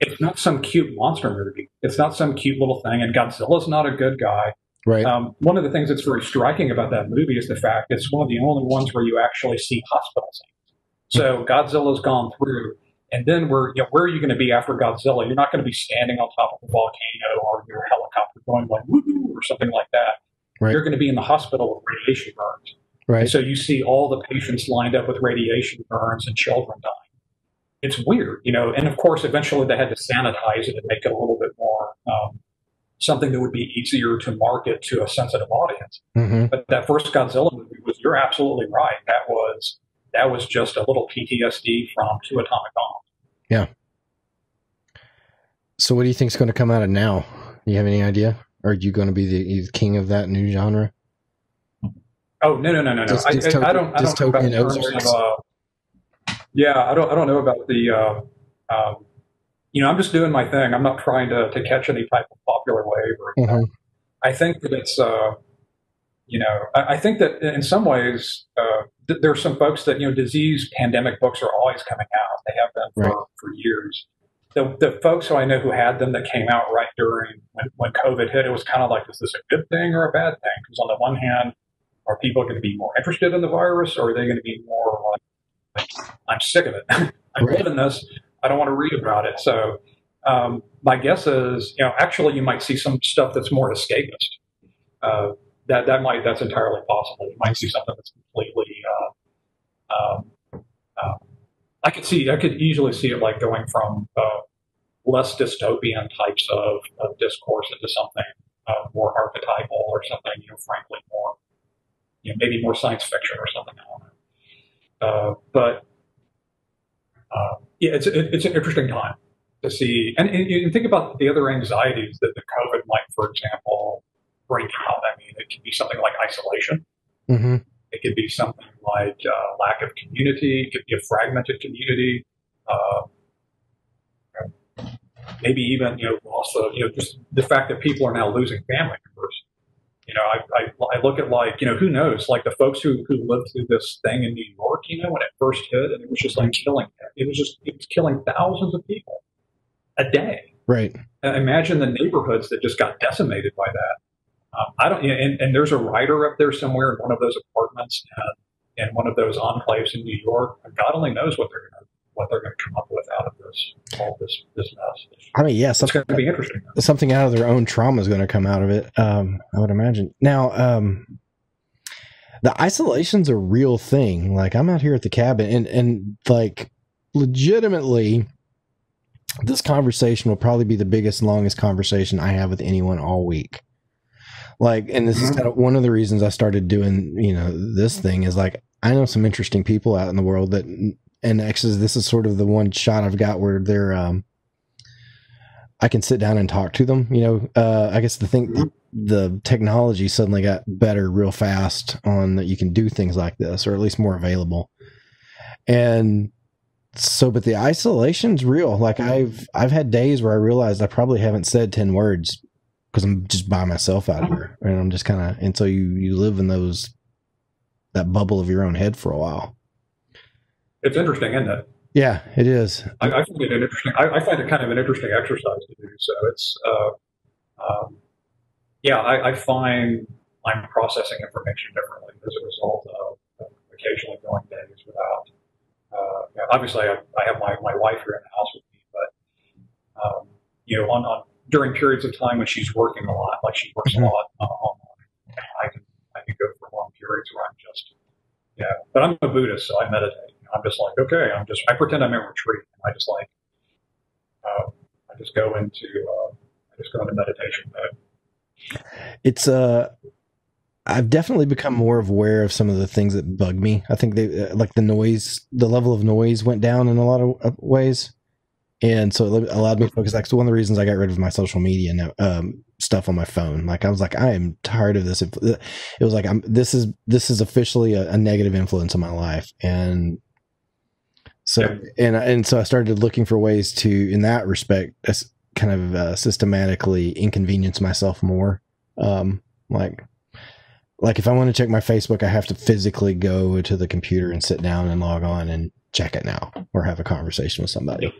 it's not some cute monster movie. It's not some cute little thing. And Godzilla's not a good guy. Right. One of the things that's very striking about that movie is the fact it's one of the only ones where you actually see hospital scenes. So Godzilla's gone through. And then where are you going to be after Godzilla? You're not going to be standing on top of a volcano or your helicopter going like woo-hoo or something like that. Right. You're going to be in the hospital with radiation burns. Right. And so you see all the patients lined up with radiation burns and children dying. It's weird, you know. And of course, eventually they had to sanitize it and make it a little bit more something that would be easier to market to a sensitive audience. But that first Godzilla movie you're absolutely right. That was just a little PTSD from 2 atomic bombs. Yeah. So what do you think is going to come out of now? Do you have any idea? Are you going to be the king of that new genre? Oh, no. I don't know about the, you know, I'm just doing my thing. I'm not trying to catch any type of popular wave. I think that it's, you know, I think that in some ways, there are some folks that, you know, disease pandemic books are always coming out. They have been for years. The folks who I know who had them that came out right during when COVID hit, it was kind of like, is this a good thing or a bad thing? Because on the one hand, are people going to be more interested in the virus, or are they going to be more like, I'm sick of it. I'm living this. I don't want to read about it. So my guess is, you know, actually you might see some stuff that's more escapist. That's entirely possible. You might see something that's completely, I could easily see it like going from less dystopian types of discourse into something more archetypal or something, you know, frankly more, you know, maybe more science fiction or something. I don't know. Yeah, it's an interesting time to see. And you think about the other anxieties that the COVID might, for example, bring out. I mean, it could be something like isolation. It could be something like nationwide lack of community. It could be a fragmented community. Maybe even, also, just the fact that people are now losing family members. I look at, who knows, the folks who lived through this thing in New York, when it first hit, and it was just killing, it was killing thousands of people a day. Right. And imagine the neighborhoods that just got decimated by that. And there's a writer up there somewhere in one of those apartments and one of those enclaves in New York. God only knows what they're going to do. What they're going to come up with out of this mess. I mean, yes, it's going to be interesting. Something out of their own trauma is going to come out of it. I would imagine. Now, the isolation's a real thing. Like, I'm out here at the cabin, and like, legitimately, this conversation will probably be the biggest and longest conversation I have with anyone all week. Like, and this is kind of one of the reasons I started doing, this thing is like, I know some interesting people out in the world that. And actually, this is sort of the one shot I've got where they're, I can sit down and talk to them. I guess the thing, the technology suddenly got better real fast on that. You can do things like this, or at least more available. And so, but the isolation's real. Like I've had days where I realized I probably haven't said 10 words because I'm just by myself out here, and I'm just kind of, and so you live in that bubble of your own head for a while. It's interesting, isn't it? Yeah, it is. I find it interesting. I find it kind of an interesting exercise to do. So it's, I find I'm processing information differently as a result of occasionally going days without. Obviously, I have my wife here in the house with me, but during periods of time when she's working a lot, like she works a lot online, I can go for long periods where I'm just. Yeah, but I'm a Buddhist, so I meditate. I'm just like, okay, I pretend I'm in retreat. I just like, I just go into meditation mode. It's, I've definitely become more aware of some of the things that bug me. I think they, like the noise, the level of noise went down in a lot of ways. And so it allowed me to focus. That's one of the reasons I got rid of my social media stuff on my phone. Like I was like, I am tired of this. It was like, this is officially a negative influence on my life. And so, and so I started looking for ways to, in that respect, kind of systematically inconvenience myself more. Like if I want to check my Facebook, I have to physically go to the computer and sit down and log on and check it now or have a conversation with somebody. Yep.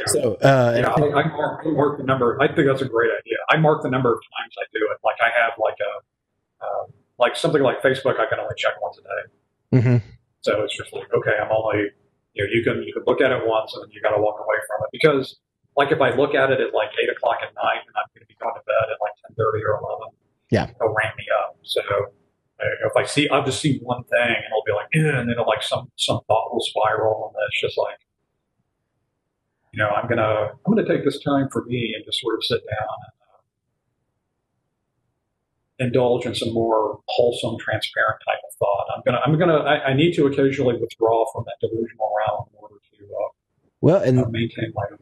Yeah. So, I mark the number. I think that's a great idea. I mark the number of times I do it. Like I have like something like Facebook, I can only check once a day. Mm-hmm. So it's just like, okay, I'm only, you can look at it once and then you got to walk away from it because like, if I look at it at like 8 o'clock at night and I'm going to be going to bed at like 10:30 or 11, it'll ramp me up. So if I'll just see one thing and I'll be like, and then it'll like some thought will spiral and it's just like. I'm gonna take this time for me and just sort of sit down and indulge in some more wholesome, transparent type of thought. I need to occasionally withdraw from that delusional realm in order to maintain my own.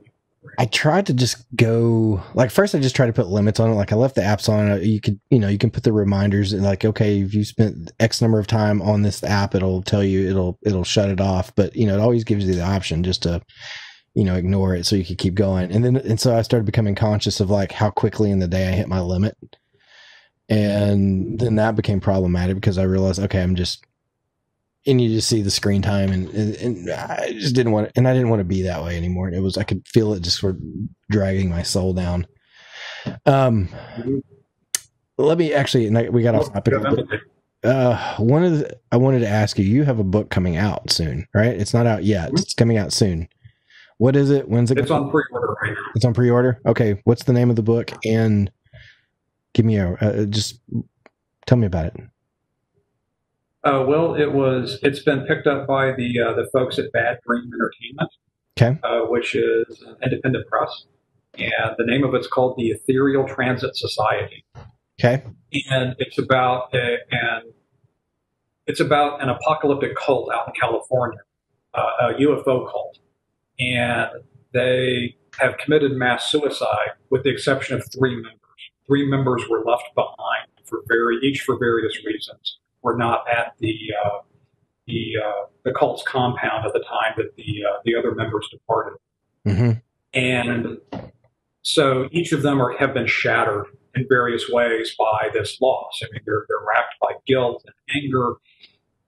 I tried to just go first. I just tried to put limits on it. Like I left the apps on. You can put the reminders and like, okay, if you spent X number of time on this app, it'll tell you it'll shut it off. But it always gives you the option just to. Ignore it so you could keep going. And so I started becoming conscious of like how quickly in the day I hit my limit. And then that became problematic because I realized, okay, you just see the screen time and I just didn't want to be that way anymore. It was, I could feel it just sort of dragging my soul down. Let me actually, we got off topic. I wanted to ask you have a book coming out soon, right? It's not out yet. It's coming out soon. What is it? When's it? It's on pre-order right now. It's on pre-order. Okay. What's the name of the book? And give me just tell me about it. Well, it's been picked up by the folks at Bad Dream Entertainment, okay, which is an independent press, and the name of it's called The Ethereal Transit Society. Okay. And it's about an apocalyptic cult out in California, a UFO cult. And they have committed mass suicide with the exception of three members. Three members were left behind, each for various reasons, were not at the the cult's compound at the time that the other members departed. Mm-hmm. And so each of them have been shattered in various ways by this loss. I mean, they're wrapped by guilt and anger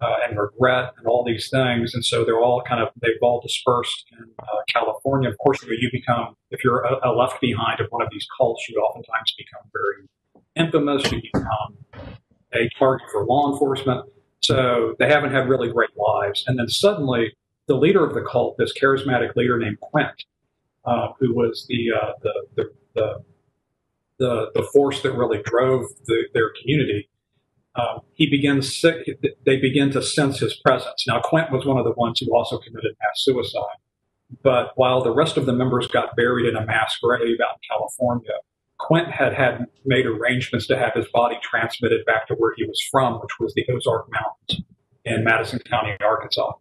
and regret and all these things. And so they've all dispersed in California. Of course, if you're a left behind of one of these cults, you oftentimes become very infamous. You become a target for law enforcement. So they haven't had really great lives. And then suddenly the leader of the cult, this charismatic leader named Quint, who was the force that really drove their community, they begin to sense his presence. Now, Quint was one of the ones who also committed mass suicide. But while the rest of the members got buried in a mass grave out in California, Quint had made arrangements to have his body transmitted back to where he was from, which was the Ozark Mountains in Madison County, Arkansas.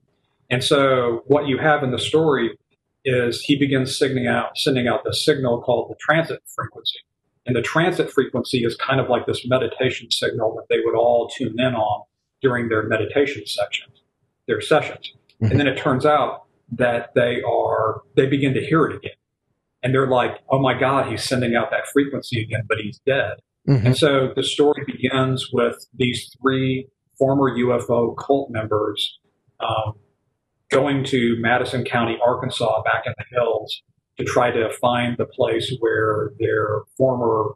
And so what you have in the story is he begins sending out this signal called the transit frequency. And the transit frequency is kind of like this meditation signal that they would all tune in on during their meditation sections, their sessions. Mm-hmm. And then it turns out that they begin to hear it again. And they're like, oh my God, he's sending out that frequency again, but he's dead. Mm-hmm. And so the story begins with these three former UFO cult members going to Madison County, Arkansas, back in the hills, to try to find the place where their former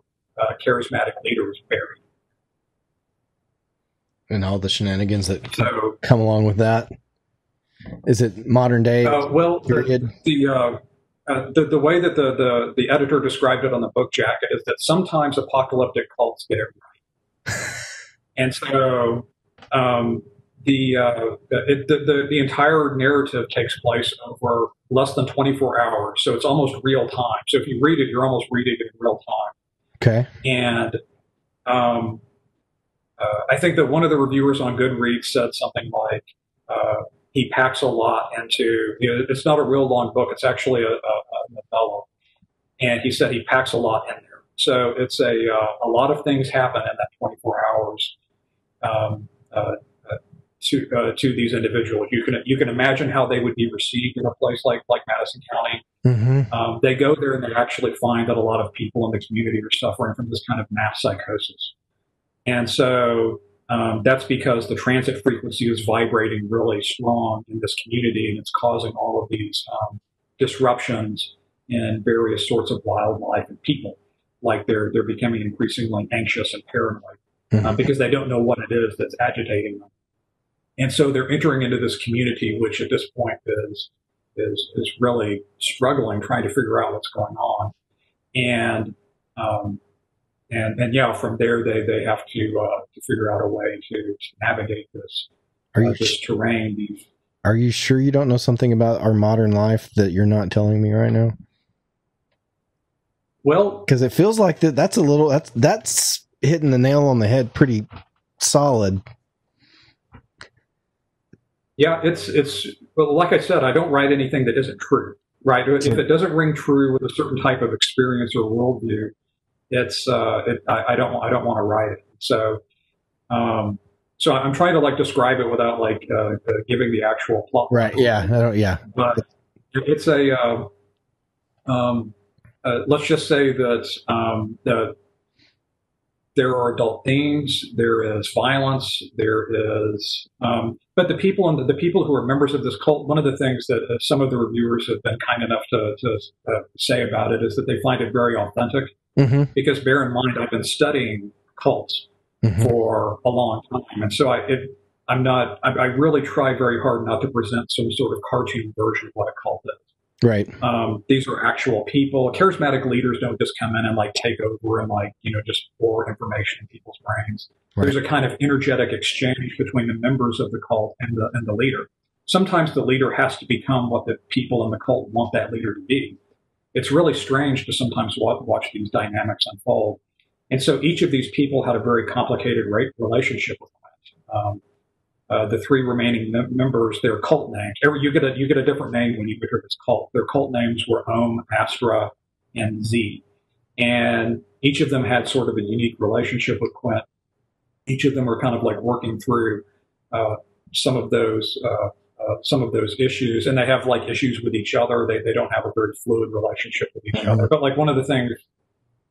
charismatic leader was buried. And all the shenanigans that come along with that. Is it modern day? Well, the way that the editor described it on the book jacket is that sometimes apocalyptic cults get it right. And so the entire narrative takes place over less than 24 hours. So it's almost real time. So if you read it, you're almost reading it in real time. Okay. And I think that one of the reviewers on Goodreads said something like, he packs a lot into, it's not a real long book. It's actually a novella. And he said he packs a lot in there. So it's a lot of things happen in that 24 hours to these individuals. You can imagine how they would be received in a place like Madison County. Mm-hmm. They go there and they actually find that a lot of people in the community are suffering from this kind of mass psychosis. And so that's because the transit frequency is vibrating really strong in this community, and it's causing all of these disruptions in various sorts of wildlife and people. Like they're becoming increasingly anxious and paranoid. Mm-hmm. Because they don't know what it is that's agitating them. And so they're entering into this community, which at this point is really struggling, trying to figure out what's going on. And yeah, from there they have to figure out a way to navigate this this terrain. Are you sure you don't know something about our modern life that you're not telling me right now? Well, because it feels like that's hitting the nail on the head pretty solid. Yeah, well, like I said, I don't write anything that isn't true, right? If it doesn't ring true with a certain type of experience or worldview, I don't want to write it. So, so I'm trying to describe it without giving the actual plot. Right. Yeah. But it's let's just say that there are adult themes, there is violence, there is, but the people who are members of this cult, one of the things that some of the reviewers have been kind enough to say about it is that they find it very authentic. Mm-hmm. Because bear in mind, I've been studying cults mm-hmm. for a long time. And so I really try very hard not to present some sort of cartoon version of what a cult is. Right. These are actual people. Charismatic leaders don't just come in and take over and just pour information in people's brains. Right. There's a kind of energetic exchange between the members of the cult and the leader. Sometimes the leader has to become what the people in the cult want that leader to be. It's really strange to sometimes watch these dynamics unfold. And so each of these people had a very complicated relationship with Quint. The three remaining members, their cult names. You get a different name when you enter this cult. Their cult names were Om, Astra, and Z. And each of them had sort of a unique relationship with Quint. Each of them are kind of working through some of those issues, and they have like issues with each other. They don't have a very fluid relationship with each other. But like one of the things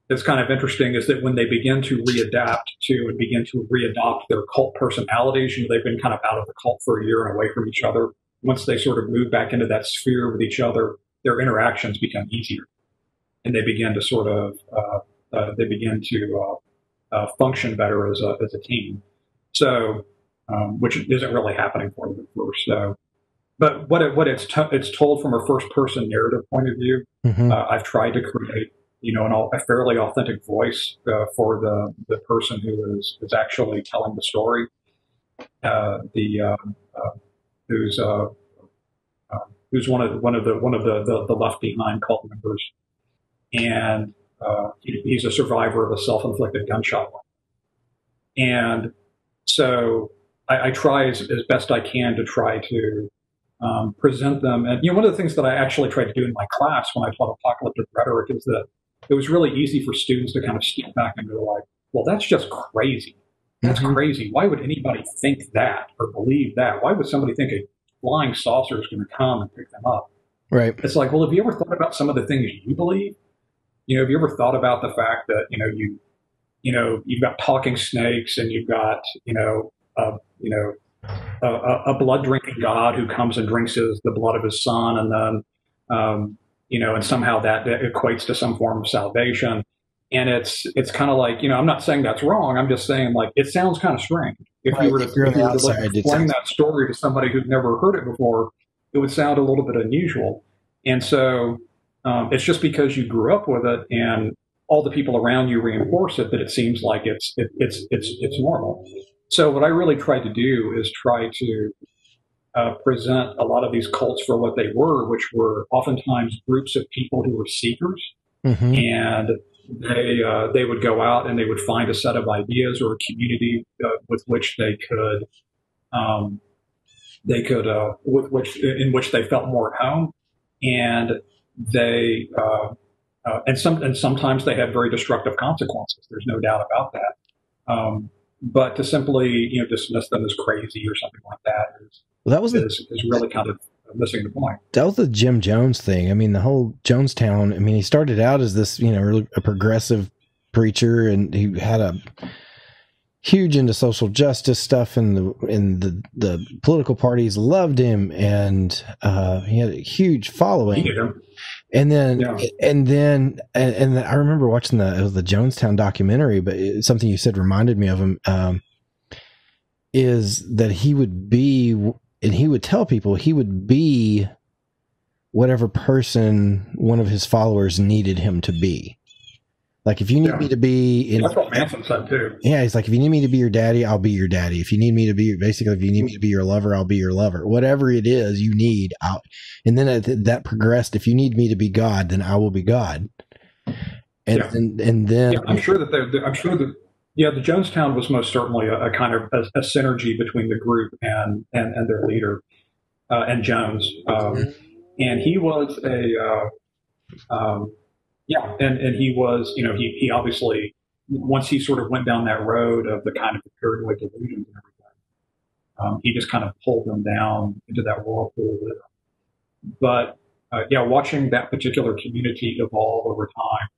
that's kind of interesting is that when they begin to readapt to and begin to readopt their cult personalities, you know, they've been kind of out of the cult for a year and away from each other. Once they sort of move back into that sphere with each other, their interactions become easier, and they begin to sort of function better as a team. So, which isn't really happening for them at first. So, but it's told from a first-person narrative point of view. Mm-hmm. I've tried to create, you know, a fairly authentic voice for the person who is actually telling the story. Who's one of the left behind cult members, and he's a survivor of a self-inflicted gunshot wound. And so I try as best I can to try to present them. And, you know, one of the things that I actually tried to do in my class when I taught apocalyptic rhetoric is that it was really easy for students to kind of step back and go like, well, that's just crazy. That's mm-hmm. crazy. Why would anybody think that or believe that? Why would somebody think a flying saucer is going to come and pick them up? Right. It's like, well, have you ever thought about some of the things you believe? You know, have you ever thought about the fact that, you know, you've got talking snakes, and you've got, a blood drinking God who comes and drinks the blood of his son, and then, and somehow that equates to some form of salvation. And it's kind of like, you know, I'm not saying that's wrong. I'm just saying, like, it sounds kind of strange. If you were to explain that story to somebody who'd never heard it before, it would sound a little bit unusual. And so it's just because you grew up with it and all the people around you reinforce it that it seems like it's normal. So what I really tried to do is try to present a lot of these cults for what they were, which were oftentimes groups of people who were seekers. Mm-hmm. And they would go out and they would find a set of ideas or a community with which in which they felt more at home, and they sometimes they had very destructive consequences. There's no doubt about that. But to simply, you know, dismiss them as crazy or something like that is really kind of missing the point. That was the Jim Jones thing. I mean, the whole Jonestown, I mean, he started out as this, you know, really a progressive preacher, and he had a huge into social justice stuff, and the political parties loved him, and he had a huge following. Yeah. And then I remember watching the Jonestown documentary, but something you said reminded me of him, is that he would tell people he would be whatever person one of his followers needed him to be. Like, if you need me to be, that's what Manson said too. Yeah, he's like, if you need me to be your daddy, I'll be your daddy. If you need me to be, basically, if you need me to be your lover, I'll be your lover. Whatever it is you need, I'll. And then that progressed. If you need me to be God, then I will be God. And then I'm sure that the Jonestown was most certainly a kind of a synergy between the group and their leader and Jones, and he was he was, you know, he obviously, once he sort of went down that road of the kind of paranoid delusions and everything, he just kind of pulled them down into that whirlpool with them. But watching that particular community evolve over time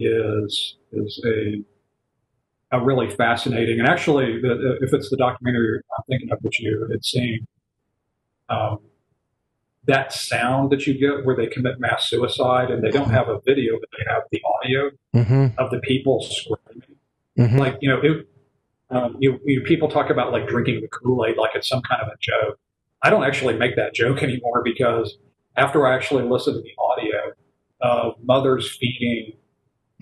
is a really fascinating. And actually, if it's the documentary I'm thinking of, which you had seen, that sound that you get where they commit mass suicide, and they don't have a video, but they have the audio mm-hmm. of the people screaming. Mm-hmm. Like, you know, people talk about like drinking the Kool-Aid, like it's some kind of a joke. I don't actually make that joke anymore, because after I actually listened to the audio of mothers feeding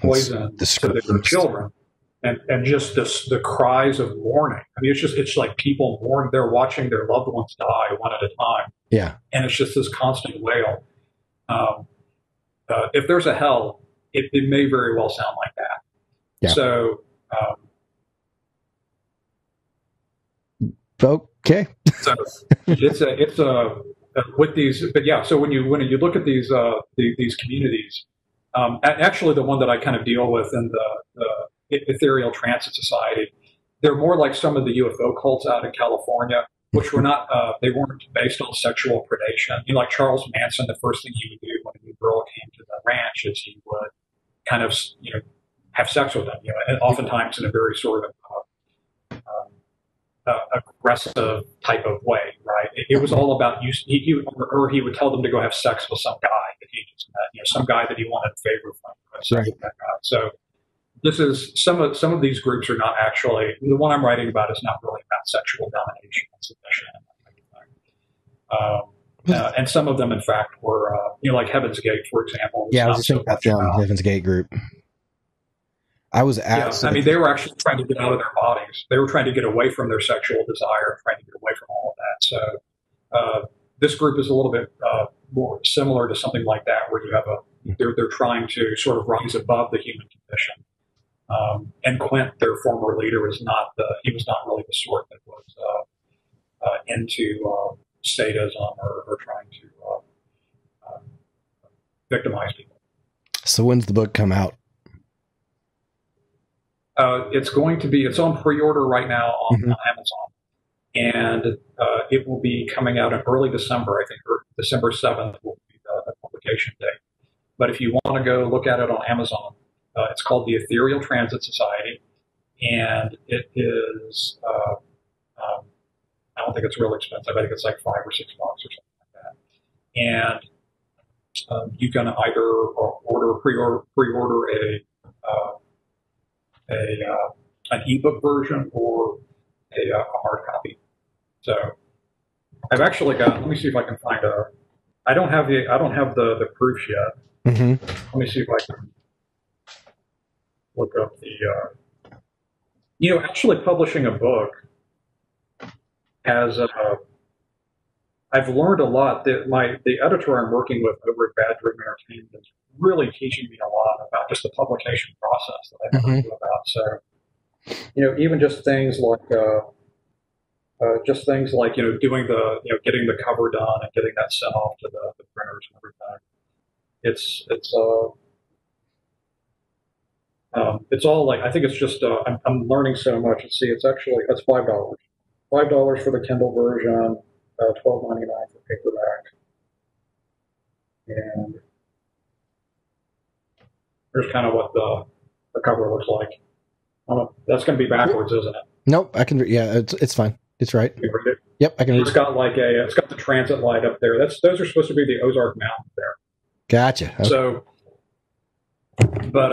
poison to their children, and just the cries of mourning. I mean, it's like people mourn. They're watching their loved ones die one at a time. Yeah. And it's just this constant wail. If there's a hell, it may very well sound like that. Yeah. So. Okay. So So when you look at these communities, actually the one that I kind of deal with in the Ethereal Transit Society, they're more like some of the UFO cults out in California, which were not, they weren't based on sexual predation. You know, like Charles Manson, the first thing he would do when a new girl came to the ranch is he would kind of, you know, have sex with them, you know, and oftentimes in a very sort of aggressive type of way, right? It was all about use. He would tell them to go have sex with some guy that he just met, you know, some guy that he wanted a favor from. Right. So this is some of these groups are not actually, the one I'm writing about is not really about sexual domination and submission. And some of them, in fact, were you know, like Heaven's Gate, for example. Yeah, I was just thinking about the Heaven's Gate group. I was asked. Yeah, I mean, they were actually trying to get out of their bodies. They were trying to get away from their sexual desire, trying to get away from all of that. So this group is a little bit more similar to something like that, where you have they're trying to sort of rise above the human condition. And Quint, their former leader, was not really the sort that was into sadism or trying to victimize people. So when's the book come out? It's on pre-order right now on Amazon, and it will be coming out in early December, I think, or December 7th will be the publication date. But if you want to go look at it on Amazon, it's called The Ethereal Transit Society, and it is, I don't think it's real expensive. I think it's like $5 or $6 or something like that. And you can either pre-order an ebook version or a hard copy. So I've actually got. Let me see if I can find a. I don't have the proof yet. Let me see if I can look up the. You know, actually publishing a book has. I've learned a lot. That the editor I'm working with over at Bad Dream Entertainment is really teaching me a lot about just the publication process that I never knew about. So, you know, even just things like doing the, you know, getting the cover done and getting that sent off to the printers and everything. It's all like, I think it's just I'm learning so much. Let's see, it's $5. $5 for the Kindle version. $12.99 for paperback, and here's kind of what the cover looks like. That's going to be backwards, isn't it? Nope, I can. Yeah, it's fine. It's right. You read it? Yep, I can. It's got like it's got the transit light up there. Those are supposed to be the Ozark Mountains there. Gotcha. Okay. So, but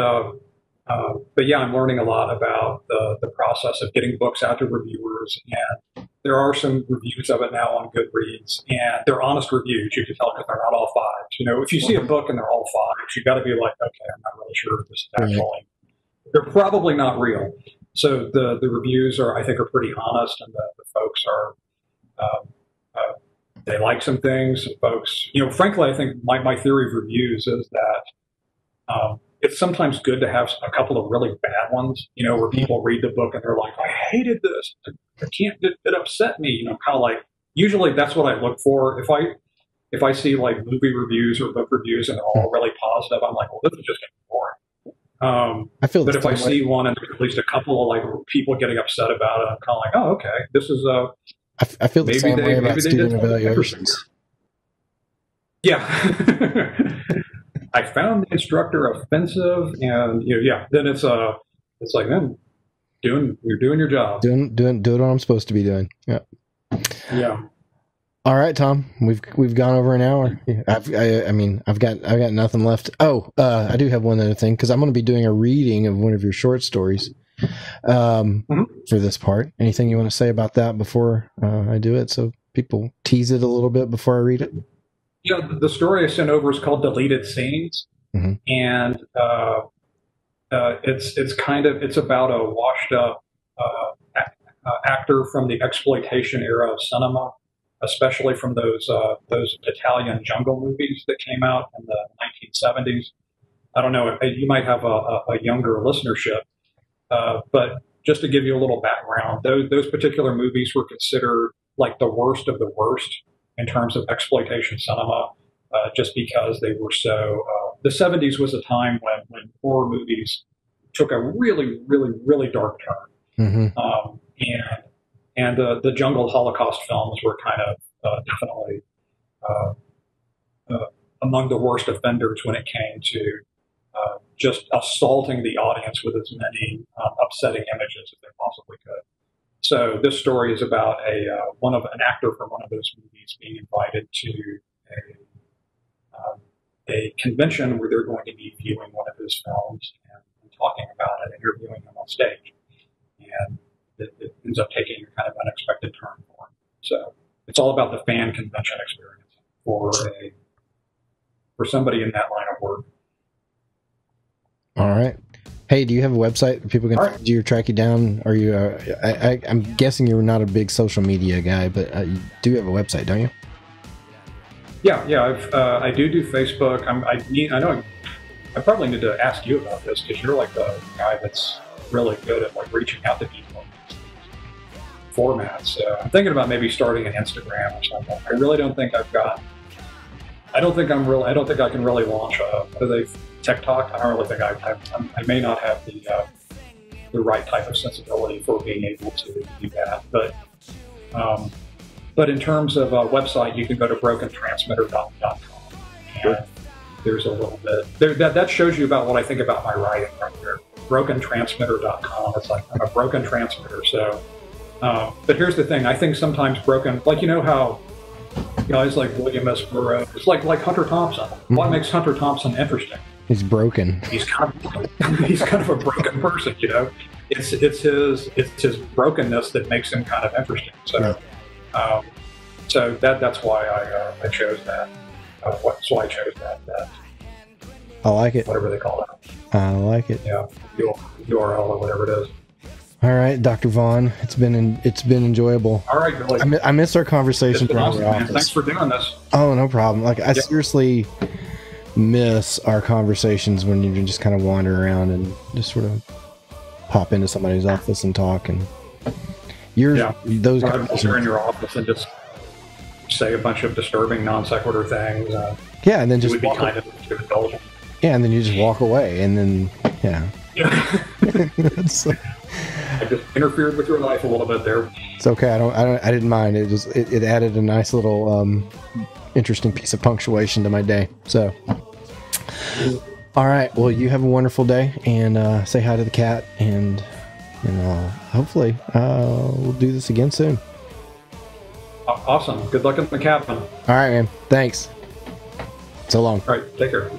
yeah, I'm learning a lot about the process of getting books out to reviewers, and there are some reviews of it now on Goodreads, and they're honest reviews. You can tell because they're not all fives. You know, if you see a book and they're all fives, you've got to be like, okay, I'm not really sure if this is actually. They're probably not real. So the reviews are, I think, are pretty honest, and the folks are. They like some things. Some folks, you know, frankly, I think my theory of reviews is that. It's sometimes good to have a couple of really bad ones, you know, where people read the book and they're like, I hated this. I can't, it upset me. You know, kind of like, usually that's what I look for. If I see like movie reviews or book reviews and they're all really positive, I'm like, well, this is just getting boring. But if I see one and there's at least a couple of like people getting upset about it, I'm kind of like, oh, okay, this is a, I feel the same way about student evaluations. Yeah. I found the instructor offensive, and you know, yeah. Then it's like, man, you're doing your job, doing what I'm supposed to be doing. Yeah, yeah. All right, Tom, we've gone over an hour. I've got nothing left. Oh, I do have one other thing because I'm going to be doing a reading of one of your short stories for this part. Anything you want to say about that before I do it, so people tease it a little bit before I read it? Yeah, the story I sent over is called "Deleted Scenes," and it's about a washed-up actor from the exploitation era of cinema, especially from those Italian jungle movies that came out in the 1970s. I don't know; you might have a younger listenership, but just to give you a little background, those particular movies were considered like the worst of the worst in terms of exploitation cinema, just because they were so... the 70s was a time when horror movies took a really, really, really dark turn. Mm-hmm. And And the jungle Holocaust films were kind of definitely among the worst offenders when it came to just assaulting the audience with as many upsetting images as they possibly could. So this story is about an actor from one of those movies being invited to a convention where they're going to be viewing one of his films and talking about it and interviewing him on stage. And it ends up taking a kind of unexpected turn for him. So it's all about the fan convention experience for somebody in that line of work. All right. Hey, do you have a website people can find you or track you down? Are you? I'm guessing you're not a big social media guy, but you do have a website, don't you? Yeah. I do Facebook. I probably need to ask you about this because you're like the guy that's really good at like reaching out to people formats. So I'm thinking about maybe starting an Instagram or something. I really don't think I've got. I don't think I can really launch a. What do they? TikTok. I don't really think I may not have the right type of sensibility for being able to do that. But in terms of a website, you can go to brokentransmitter.com. Sure. There's a little bit there that shows you about what I think about my writing right there. Brokentransmitter.com. It's like I'm a broken transmitter. So, but here's the thing. I think sometimes broken, like you know how. Guys like William S. Burroughs, it's like Hunter Thompson. What makes Hunter Thompson interesting? He's broken. He's kind of a broken person, you know. It's his brokenness that makes him kind of interesting. So, yeah. So that's why I chose that. I chose that. I like it. Whatever they call it. I like it. Yeah, URL or whatever it is. All right, Dr. Vaughn, it's been enjoyable. All right, Billy. I missed our conversation from our office. Thanks for doing this. Oh, no problem. Like I seriously miss our conversations when you just kind of wander around and just sort of pop into somebody's office and talk. And you're in your office and just say a bunch of disturbing non sequitur things. And then just walk away. Yeah, and then you just walk away, and then yeah. It's like, I just interfered with your life a little bit there. It's okay. I didn't mind. It added a nice little interesting piece of punctuation to my day. So, all right. Well, you have a wonderful day, and say hi to the cat, and hopefully we'll do this again soon. Awesome. Good luck in the cabin. All right, man. Thanks. So long. All right. Take care.